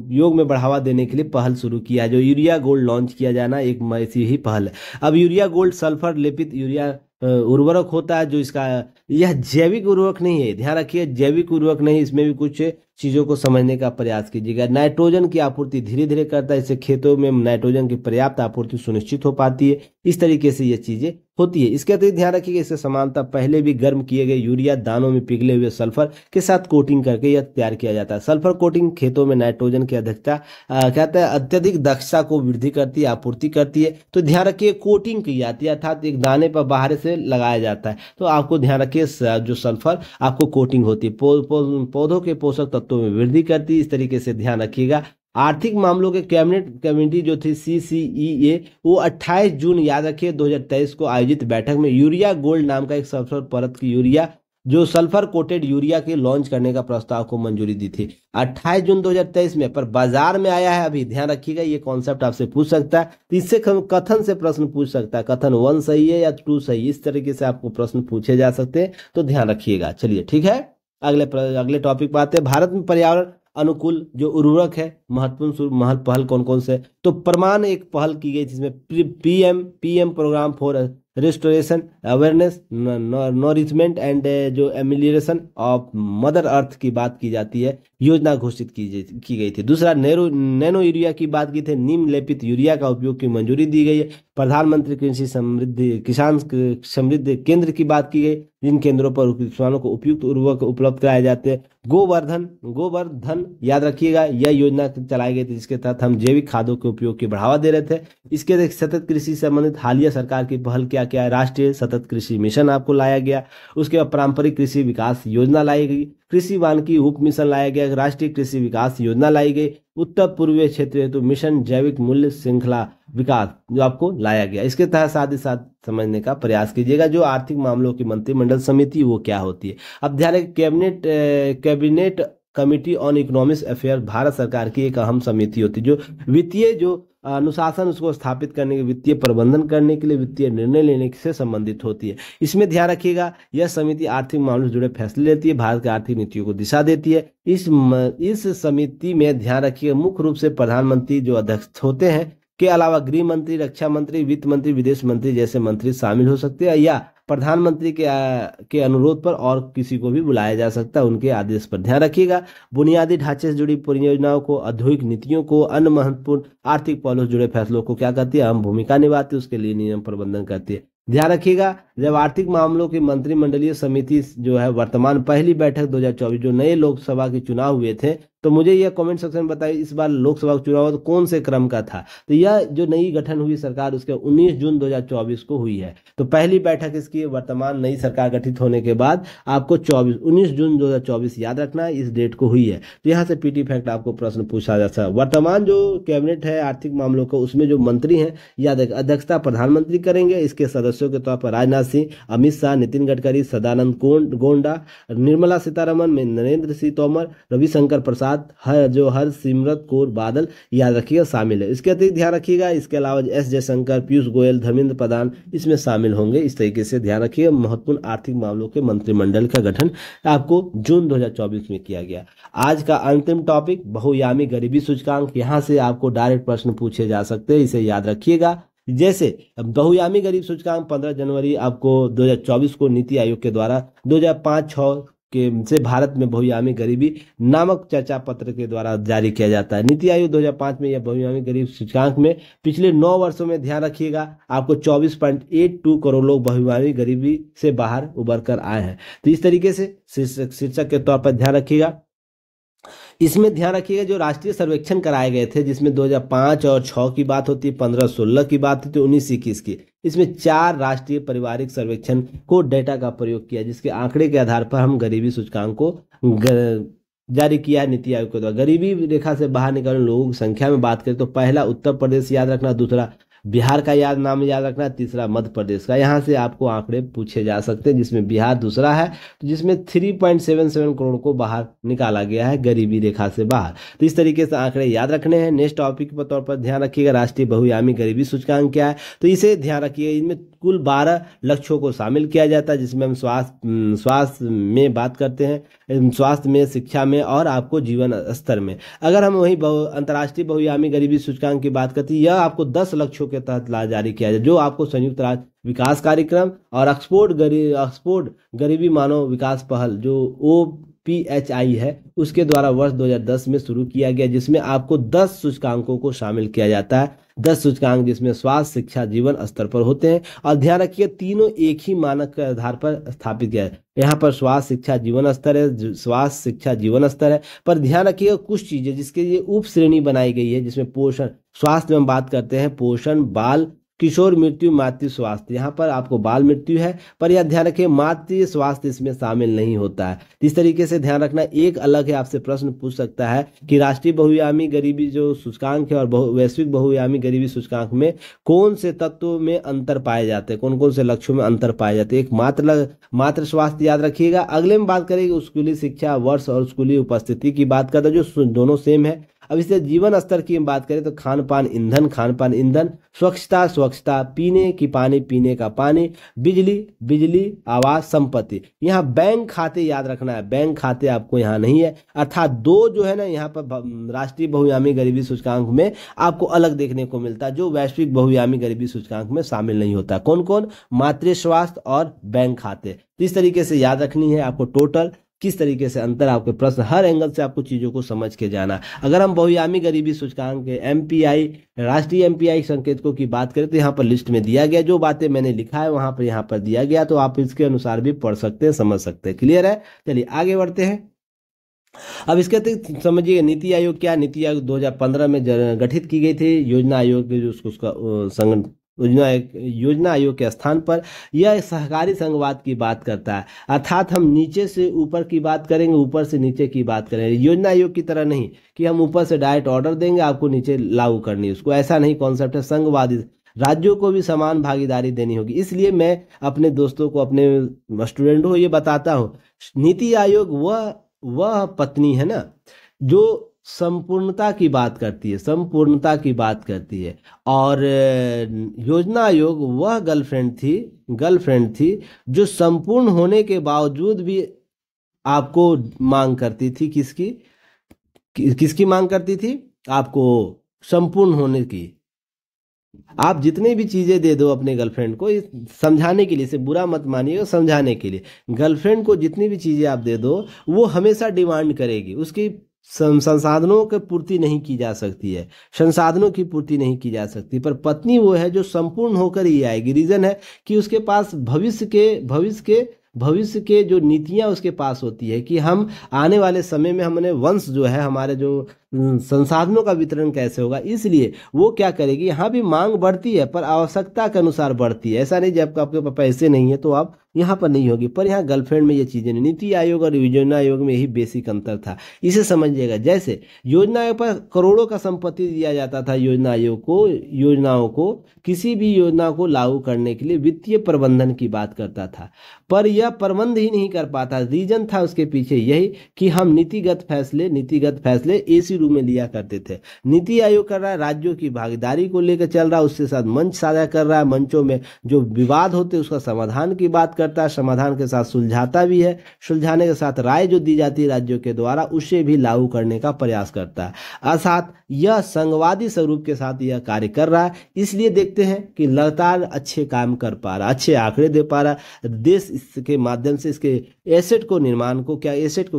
उपयोग में बढ़ावा देने के लिए पहल शुरू किया है, जो यूरिया गोल्ड लॉन्च किया जाना एक ऐसी ही पहल है। अब यूरिया गोल्ड सल्फर लेपित यूरिया उर्वरक होता है, जो इसका यह जैविक उर्वरक नहीं है, ध्यान रखिए जैविक उर्वरक नहीं, इसमें भी कुछ चीज़ों को समझने का प्रयास कीजिएगा। नाइट्रोजन की आपूर्ति धीरे धीरे करता है, इससे खेतों में नाइट्रोजन की पर्याप्त आपूर्ति सुनिश्चित हो पाती है, इस तरीके से ये चीज़ें होती है। इसके अतिरिक्त ध्यान रखिएगा इससे समानता पहले भी गर्म किए गए यूरिया दानों में पिघले हुए सल्फर के साथ कोटिंग करके यह तैयार किया जाता है। सल्फर कोटिंग खेतों में नाइट्रोजन की अत्यधिक दक्षता को वृद्धि करती है, आपूर्ति करती है। तो ध्यान रखिए कोटिंग की जाती है, अर्थात एक दाने पर बाहर से लगाया जाता है, तो आपको ध्यान रखिए जो सल्फर आपको कोटिंग होती है, पौधों के पोषक तत्वों में वृद्धि करती है, इस तरीके से ध्यान रखिएगा। आर्थिक मामलों के कैबिनेट कमेटी जो थी CCEA, वो 28 जून याद रखिए 2023 को आयोजित बैठक में यूरिया गोल्ड नाम का एक सल्फर परत की यूरिया जो सल्फर कोटेड यूरिया के लॉन्च करने का प्रस्ताव को मंजूरी दी थी 28 जून 2023 में, पर बाजार में आया है अभी। ध्यान रखिएगा ये कॉन्सेप्ट आपसे पूछ सकता है, तो इससे कथन से प्रश्न पूछ सकता है, कथन 1 सही है या 2 सही है, इस तरीके से आपको प्रश्न पूछे जा सकते हैं, तो ध्यान रखिएगा। चलिए ठीक है, अगले टॉपिक पर आते हैं। भारत में पर्यावरण अनुकूल जो उर्वरक है महत्वपूर्ण पहल कौन कौन से, तो प्रमाण एक पहल की गई जिसमें PM program for restoration awareness nourishment and जो एमिलियरेशन ऑफ मदर अर्थ की बात की जाती है, योजना घोषित की गई थी। दूसरा नैनो यूरिया की बात की थी, नीम लेपित यूरिया का उपयोग की मंजूरी दी गई है। प्रधानमंत्री कृषि समृद्धि किसान समृद्धि केंद्र की बात की गई, जिन केंद्रों पर किसानों को उपयुक्त उर्वरक उपलब्ध कराए जाते हैं। गोवर्धन याद रखिएगा यह योजना चलाई गई थी जिसके तहत हम जैविक खादों के उपयोग की बढ़ावा दे रहे थे। इसके सतत कृषि संबंधित हालिया सरकार की पहल क्या है, राष्ट्रीय सतत कृषि मिशन आपको लाया गया, उसके बाद पारंपरिक कृषि विकास योजना लाई गई, कृषि वानिकी उप मिशन लाया गया, राष्ट्रीय कृषि विकास योजना लाई गई, उत्तर पूर्वीय क्षेत्र हेतु मिशन जैविक मूल्य श्रृंखला विकास जो आपको लाया गया। इसके तहत साथ ही साथ समझने का प्रयास कीजिएगा जो आर्थिक मामलों की मंत्रिमंडल समिति वो क्या होती है। अब ध्यान रखिए cabinet committee on economic affair Bharat सरकार की एक अहम समिति होती है जो वित्तीय जो अनुशासन उसको स्थापित करने के, वित्तीय प्रबंधन करने के लिए, वित्तीय निर्णय लेने से संबंधित होती है। इसमें ध्यान रखिएगा यह समिति आर्थिक मामलों से जुड़े फैसले लेती है, भारत की आर्थिक नीतियों को दिशा देती है। इस समिति में ध्यान रखिएगा मुख्य रूप से प्रधानमंत्री जो अध्यक्ष होते हैं के अलावा गृह मंत्री, रक्षा मंत्री, वित्त मंत्री, विदेश मंत्री जैसे मंत्री शामिल हो सकते हैं, या प्रधानमंत्री के अनुरोध पर और किसी को भी बुलाया जा सकता है उनके आदेश पर। ध्यान रखिएगा बुनियादी ढांचे से जुड़ी परियोजनाओं को, औद्योगिक नीतियों को, अन्य महत्वपूर्ण आर्थिक पहलों से जुड़े फैसलों को क्या करती है, अहम भूमिका निभाती है, उसके लिए नियम प्रबंधन करती है। ध्यान रखिएगा जब आर्थिक मामलों की मंत्रिमंडलीय समिति जो है वर्तमान पहली बैठक 2024 जो नए लोकसभा के चुनाव हुए थे, तो मुझे यह कमेंट सेक्शन में बताइए इस बार लोकसभा का चुनाव तो कौन से क्रम का था। तो यह जो नई गठन हुई सरकार उसके 19 जून 2024 को हुई है, तो पहली बैठक इसकी वर्तमान नई सरकार गठित होने के बाद आपको 19 जून 2024 याद रखना है, इस डेट को हुई है। तो यहाँ से पीटी फैक्ट आपको प्रश्न पूछा जा सकता है। वर्तमान जो कैबिनेट है आर्थिक मामलों का उसमें जो मंत्री हैं याद रख, अध्यक्षता प्रधानमंत्री करेंगे। इसके सदस्यों के तौर पर राजनाथ सिंह, अमित शाह, नितिन गडकरी, सदानंद गौड़ा, निर्मला सीतारमन, नरेंद्र सिंह तोमर, रविशंकर प्रसाद, साथ हर सिमरत कौर बादल याद रखिएगा शामिल है। इसके अतिरिक्त ध्यान रखिएगा, इसके अलावा एस जयशंकर, पीयूष गोयल, धर्मेंद्र प्रधान इसमें शामिल होंगे। इस तरीके से ध्यान रखिएगा महत्वपूर्ण आर्थिक मामलों के मंत्रिमंडल का गठन आपको जून 2024 में किया गया। आज का अंतिम टॉपिक बहुआयामी गरीबी सूचकांक, यहाँ से आपको डायरेक्ट प्रश्न पूछे जा सकते हैं, इसे याद रखिएगा। जैसे बहुआयामी गरीब सूचकांक 15 जनवरी आपको 2024 को नीति आयोग के द्वारा 2005-06 के से भारत में बहुआयामी गरीबी नामक चर्चा पत्र के द्वारा जारी किया जाता है। नीति आयोग 2005 में यह बहुआयामी गरीब सूचकांक में पिछले 9 वर्षों में ध्यान रखिएगा आपको 24.82 करोड़ लोग बहुआयामी गरीबी से बाहर उभर कर आए हैं। तो इस तरीके से शीर्षक के तौर पर ध्यान रखिएगा। इसमें ध्यान रखिएगा जो राष्ट्रीय सर्वेक्षण कराए गए थे जिसमें 2005 और 6 की बात होती है, 15-16 की बात होती है, 19-21 की, इसमें 4 राष्ट्रीय पारिवारिक सर्वेक्षण को डेटा का प्रयोग किया जिसके आंकड़े के आधार पर हम गरीबी सूचकांक को जारी किया है नीति आयोग के द्वारा। गरीबी रेखा से बाहर निकलने लोगों की संख्या में बात करें तो पहला उत्तर प्रदेश याद रखना, दूसरा बिहार का नाम याद रखना, तीसरा मध्य प्रदेश का। यहाँ से आपको आंकड़े पूछे जा सकते हैं जिसमें बिहार दूसरा है जिसमें 3.77 करोड़ को बाहर निकाला गया है गरीबी रेखा से बाहर। तो इस तरीके से आंकड़े याद रखने हैं। नेक्स्ट टॉपिक के तौर पर ध्यान रखिएगा राष्ट्रीय बहुआयामी गरीबी सूचकांक क्या है, तो इसे ध्यान रखिएगा। इनमें कुल 12 लक्ष्यों को शामिल किया जाता है जिसमें हम स्वास्थ्य में बात करते हैं, स्वास्थ्य में, शिक्षा में और आपको जीवन स्तर में। अगर हम वही अंतर्राष्ट्रीय बहुआयामी गरीबी सूचकांक की बात करते हैं, यह आपको 10 लक्ष्यों के तहत जारी किया जाए जो आपको संयुक्त राज्य विकास कार्यक्रम और ऑक्सफोर्ड गरीबी मानव विकास पहल जो OPHI है उसके द्वारा वर्ष 2010 में शुरू किया गया, जिसमें आपको 10 सूचकांकों को शामिल किया जाता है। 10 सूचकांक जिसमें स्वास्थ्य, शिक्षा, जीवन स्तर पर होते हैं और ध्यान रखिए तीनों एक ही मानक के आधार पर स्थापित किया है। यहाँ पर स्वास्थ्य, शिक्षा, जीवन स्तर है, स्वास्थ्य, शिक्षा, जीवन स्तर है पर ध्यान रखिएगा कुछ चीजें जिसके लिए उप श्रेणी बनाई गई है जिसमें पोषण, स्वास्थ्य में हम बात करते हैं पोषण, बाल, किशोर मृत्यु, मातृ स्वास्थ्य। यहाँ पर आपको बाल मृत्यु है पर यह ध्यान रखिए मातृ स्वास्थ्य इसमें शामिल नहीं होता है। इस तरीके से ध्यान रखना। एक अलग है आपसे प्रश्न पूछ सकता है कि राष्ट्रीय बहुआयामी गरीबी जो सूचकांक है और वैश्विक बहुआयामी गरीबी सूचकांक में कौन से तत्वों में अंतर पाए जाते हैं, कौन कौन से लक्ष्यों में अंतर पाए जाते हैं। एक मातृ स्वास्थ्य याद रखिएगा। अगले में बात करेंगे स्कूली शिक्षा वर्ष और स्कूली उपस्थिति की बात करते हैं जो दोनों सेम है। अब इससे जीवन स्तर की हम बात करें तो खान पान ईंधन, स्वच्छता, पीने का पानी, बिजली, आवास, संपत्ति। यहाँ बैंक खाते याद रखना है, बैंक खाते आपको यहाँ नहीं है। अर्थात 2 जो है ना यहाँ पर राष्ट्रीय बहुआयामी गरीबी सूचकांक में आपको अलग देखने को मिलता है जो वैश्विक बहुआयामी गरीबी सूचकांक में शामिल नहीं होता। कौन कौन? मातृ स्वास्थ्य और बैंक खाते। इस तरीके से याद रखनी है आपको टोटल किस तरीके से अंतर। आपके प्रश्न हर एंगल से आपको चीज़ों को समझ के जाना। अगर हम बहुआयामी गरीबी सूचकांक के राष्ट्रीय एमपीआई संकेतकों की बात करें तो यहाँ पर लिस्ट में दिया गया, जो बातें मैंने लिखा है वहाँ पर यहाँ पर दिया गया, तो आप इसके अनुसार भी पढ़ सकते हैं, समझ सकते हैं। क्लियर है? चलिए आगे बढ़ते हैं। अब इसके अतिरिक्त समझिए नीति आयोग क्या। नीति आयोग 2015 में गठित की गई थी। योजना आयोग के जो उसका संगठन योजना आयोग के स्थान पर यह सहकारी संघवाद की बात करता है। अर्थात हम नीचे से ऊपर की बात करेंगे, ऊपर से नीचे की बात करेंगे। योजना आयोग की तरह नहीं कि हम ऊपर से डायरेक्ट ऑर्डर देंगे आपको नीचे लागू करनी है, उसको ऐसा नहीं कॉन्सेप्ट है। संघवादी राज्यों को भी समान भागीदारी देनी होगी। इसलिए मैं अपने दोस्तों को, अपने स्टूडेंटों को ये बताता हूँ, नीति आयोग वह पत्नी है ना जो संपूर्णता की बात करती है और योजना आयोग वह गर्लफ्रेंड थी जो संपूर्ण होने के बावजूद भी आपको मांग करती थी। किसकी मांग करती थी? आपको संपूर्ण होने की। आप जितने भी चीजें दे दो अपने गर्लफ्रेंड को, समझाने के लिए, इसे बुरा मत मानिएगा, समझाने के लिए गर्लफ्रेंड को जितनी भी चीजें आप दे दो वो हमेशा डिमांड करेगी। उसकी संसाधनों की पूर्ति नहीं की जा सकती है, पर पत्नी वो है जो संपूर्ण होकर ही आएगी। रीजन है कि उसके पास भविष्य के जो नीतियां उसके पास होती है कि हम आने वाले समय में हमने वंश जो है, हमारे जो संसाधनों का वितरण कैसे होगा। इसलिए वो क्या करेगी, यहाँ भी मांग बढ़ती है पर आवश्यकता के अनुसार बढ़ती है। ऐसा नहीं जब आपके पास पैसे नहीं है तो आप यहाँ पर नहीं होगी, पर यहाँ गर्लफ्रेंड में ये चीज़ें नहीं। नीति आयोग और योजना आयोग में यही बेसिक अंतर था, इसे समझिएगा। जैसे योजना आयोग पर करोड़ों का संपत्ति दिया जाता था, योजना आयोग को योजनाओं को, किसी भी योजना को लागू करने के लिए वित्तीय प्रबंधन की बात करता था, पर यह प्रबंध ही नहीं कर पाता। रीजन था उसके पीछे यही कि हम नीतिगत फैसले एसी रूम में लिया करते थे। नीति आयोग कर रहा है राज्यों की भागीदारी को लेकर चल रहा है, उसके साथ मंच साझा कर रहा है, मंचों में जो विवाद होते हैं उसका समाधान की बात करता है, समाधान के साथ सुलझाता भी है, सुलझाने के साथ राय जो दी जाती है राज्यों के द्वारा उसे भी लागू करने का प्रयास करता है। अर्थात यह संघवादी स्वरूप के साथ यह कार्य कर रहा है, इसलिए देखते हैं कि लगातार अच्छे काम कर पा रहा, अच्छे आंकड़े दे पा रहा देश। इसके माध्यम से इसके एसेट को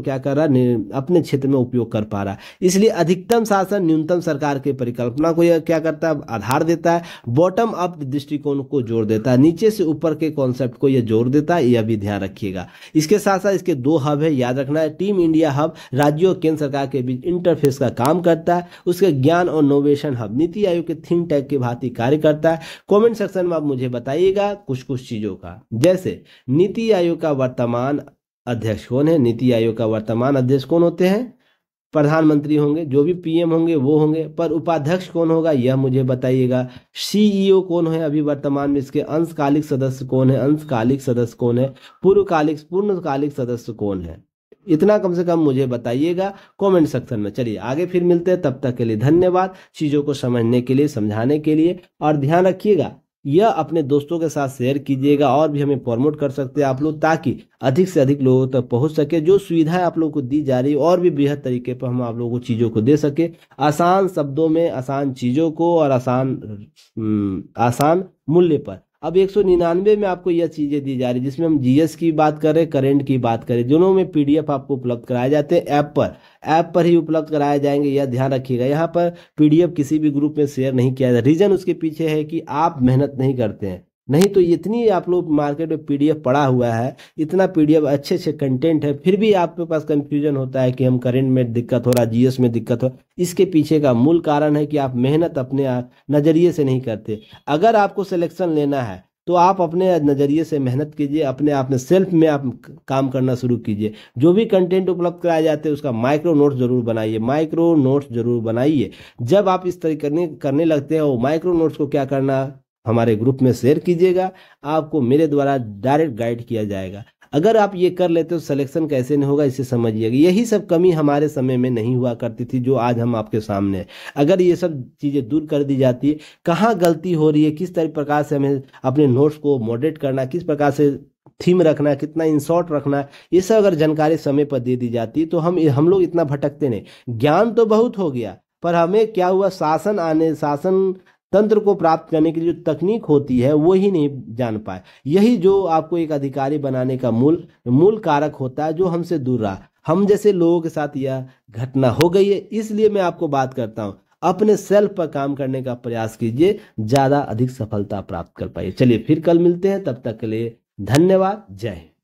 क्या कर रहा है, अपने क्षेत्र में उपयोग कर पा रहा है। इसलिए अधिकतम शासन न्यूनतम सरकार के परिकल्पना को यह क्या करता है, आधार देता है, बॉटम अप दृष्टिकोण को जोड़ देता है, नीचे से ऊपर के कॉन्सेप्ट को यह जोड़ देता है, यह भी ध्यान रखिएगा। इसके साथ साथ इसके दो हब है, याद रखना है, टीम इंडिया हब राज्यों और केंद्र सरकार के बीच इंटरफेस का काम करता है, उसके ज्ञान और इनोवेशन हब नीति आयोग के थिंक टैंक की भांति कार्य करता है। कमेंट सेक्शन में आप मुझे बताइएगा कुछ कुछ चीजों का, जैसे नीति आयोग का वर्तमान अध्यक्ष कौन है, नीति आयोग का वर्तमान अध्यक्ष कौन होते हैं, प्रधानमंत्री होंगे, जो भी पीएम होंगे वो होंगे, पर उपाध्यक्ष कौन होगा यह मुझे बताइएगा। सीईओ कौन है अभी वर्तमान में, इसके अंशकालिक सदस्य कौन है, पूर्णकालिक सदस्य कौन है, इतना कम से कम मुझे बताइएगा कमेंट सेक्शन में। चलिए आगे फिर मिलते हैं, तब तक के लिए धन्यवाद चीज़ों को समझने के लिए, समझाने के लिए, और ध्यान रखिएगा यह अपने दोस्तों के साथ शेयर कीजिएगा, और भी हमें प्रमोट कर सकते हैं आप लोग, ताकि अधिक से अधिक लोगों तक पहुंच सके। जो सुविधाएं आप लोगों को दी जा रही है और भी बेहतर तरीके पर हम आप लोगों को चीज़ों को दे सके, आसान शब्दों में, आसान चीज़ों को और आसान मूल्य पर। अब 199 में आपको यह चीज़ें दी जा रही है, जिसमें हम जीएस की बात करें, करेंट की बात करें, दोनों में पीडीएफ आपको उपलब्ध कराए जाते हैं, ऐप पर ही उपलब्ध कराए जाएंगे, यह ध्यान रखिएगा। यहाँ पर पीडीएफ किसी भी ग्रुप में शेयर नहीं किया जाता, रीज़न उसके पीछे है कि आप मेहनत नहीं करते हैं, नहीं तो इतनी आप लोग मार्केट में पीडीएफ पड़ा हुआ है, इतना पीडीएफ अच्छे अच्छे कंटेंट है, फिर भी आपके पास कंफ्यूजन होता है कि हम करेंट में दिक्कत हो रहा है, जीएस में दिक्कत हो रहा है। इसके पीछे का मूल कारण है कि आप मेहनत अपने नज़रिए से नहीं करते। अगर आपको सिलेक्शन लेना है तो आप अपने नज़रिए से मेहनत कीजिए, अपने आप में सेल्फ में आप काम करना शुरू कीजिए। जो भी कंटेंट उपलब्ध कराए जाते हैं उसका माइक्रो नोट्स जरूर बनाइए। जब आप इस तरीके करने लगते हैं, वो माइक्रो नोट्स को क्या करना, हमारे ग्रुप में शेयर कीजिएगा, आपको मेरे द्वारा डायरेक्ट गाइड किया जाएगा। अगर आप ये कर लेते हो सिलेक्शन कैसे नहीं होगा, इसे समझिएगा। यही सब कमी हमारे समय में नहीं हुआ करती थी जो आज हम आपके सामने है। अगर ये सब चीज़ें दूर कर दी जाती है, कहाँ गलती हो रही है, किस तरह प्रकार से हमें अपने नोट्स को मॉडरेट करना, किस प्रकार से थीम रखना, कितना इन शॉर्ट रखना, ये सब अगर जानकारी समय पर दे दी जाती तो हम लोग इतना भटकते नहीं। ज्ञान तो बहुत हो गया, पर हमें क्या हुआ, शासन तंत्र को प्राप्त करने के लिए जो तकनीक होती है वो ही नहीं जान पाए। यही जो आपको एक अधिकारी बनाने का मूल कारक होता है, जो हमसे दूर रहा। हम जैसे लोगों के साथ यह घटना हो गई है, इसलिए मैं आपको बात करता हूँ, अपने सेल्फ पर काम करने का प्रयास कीजिए, ज़्यादा अधिक सफलता प्राप्त कर पाइए। चलिए फिर कल मिलते हैं, तब तक के लिए धन्यवाद, जय हिंद।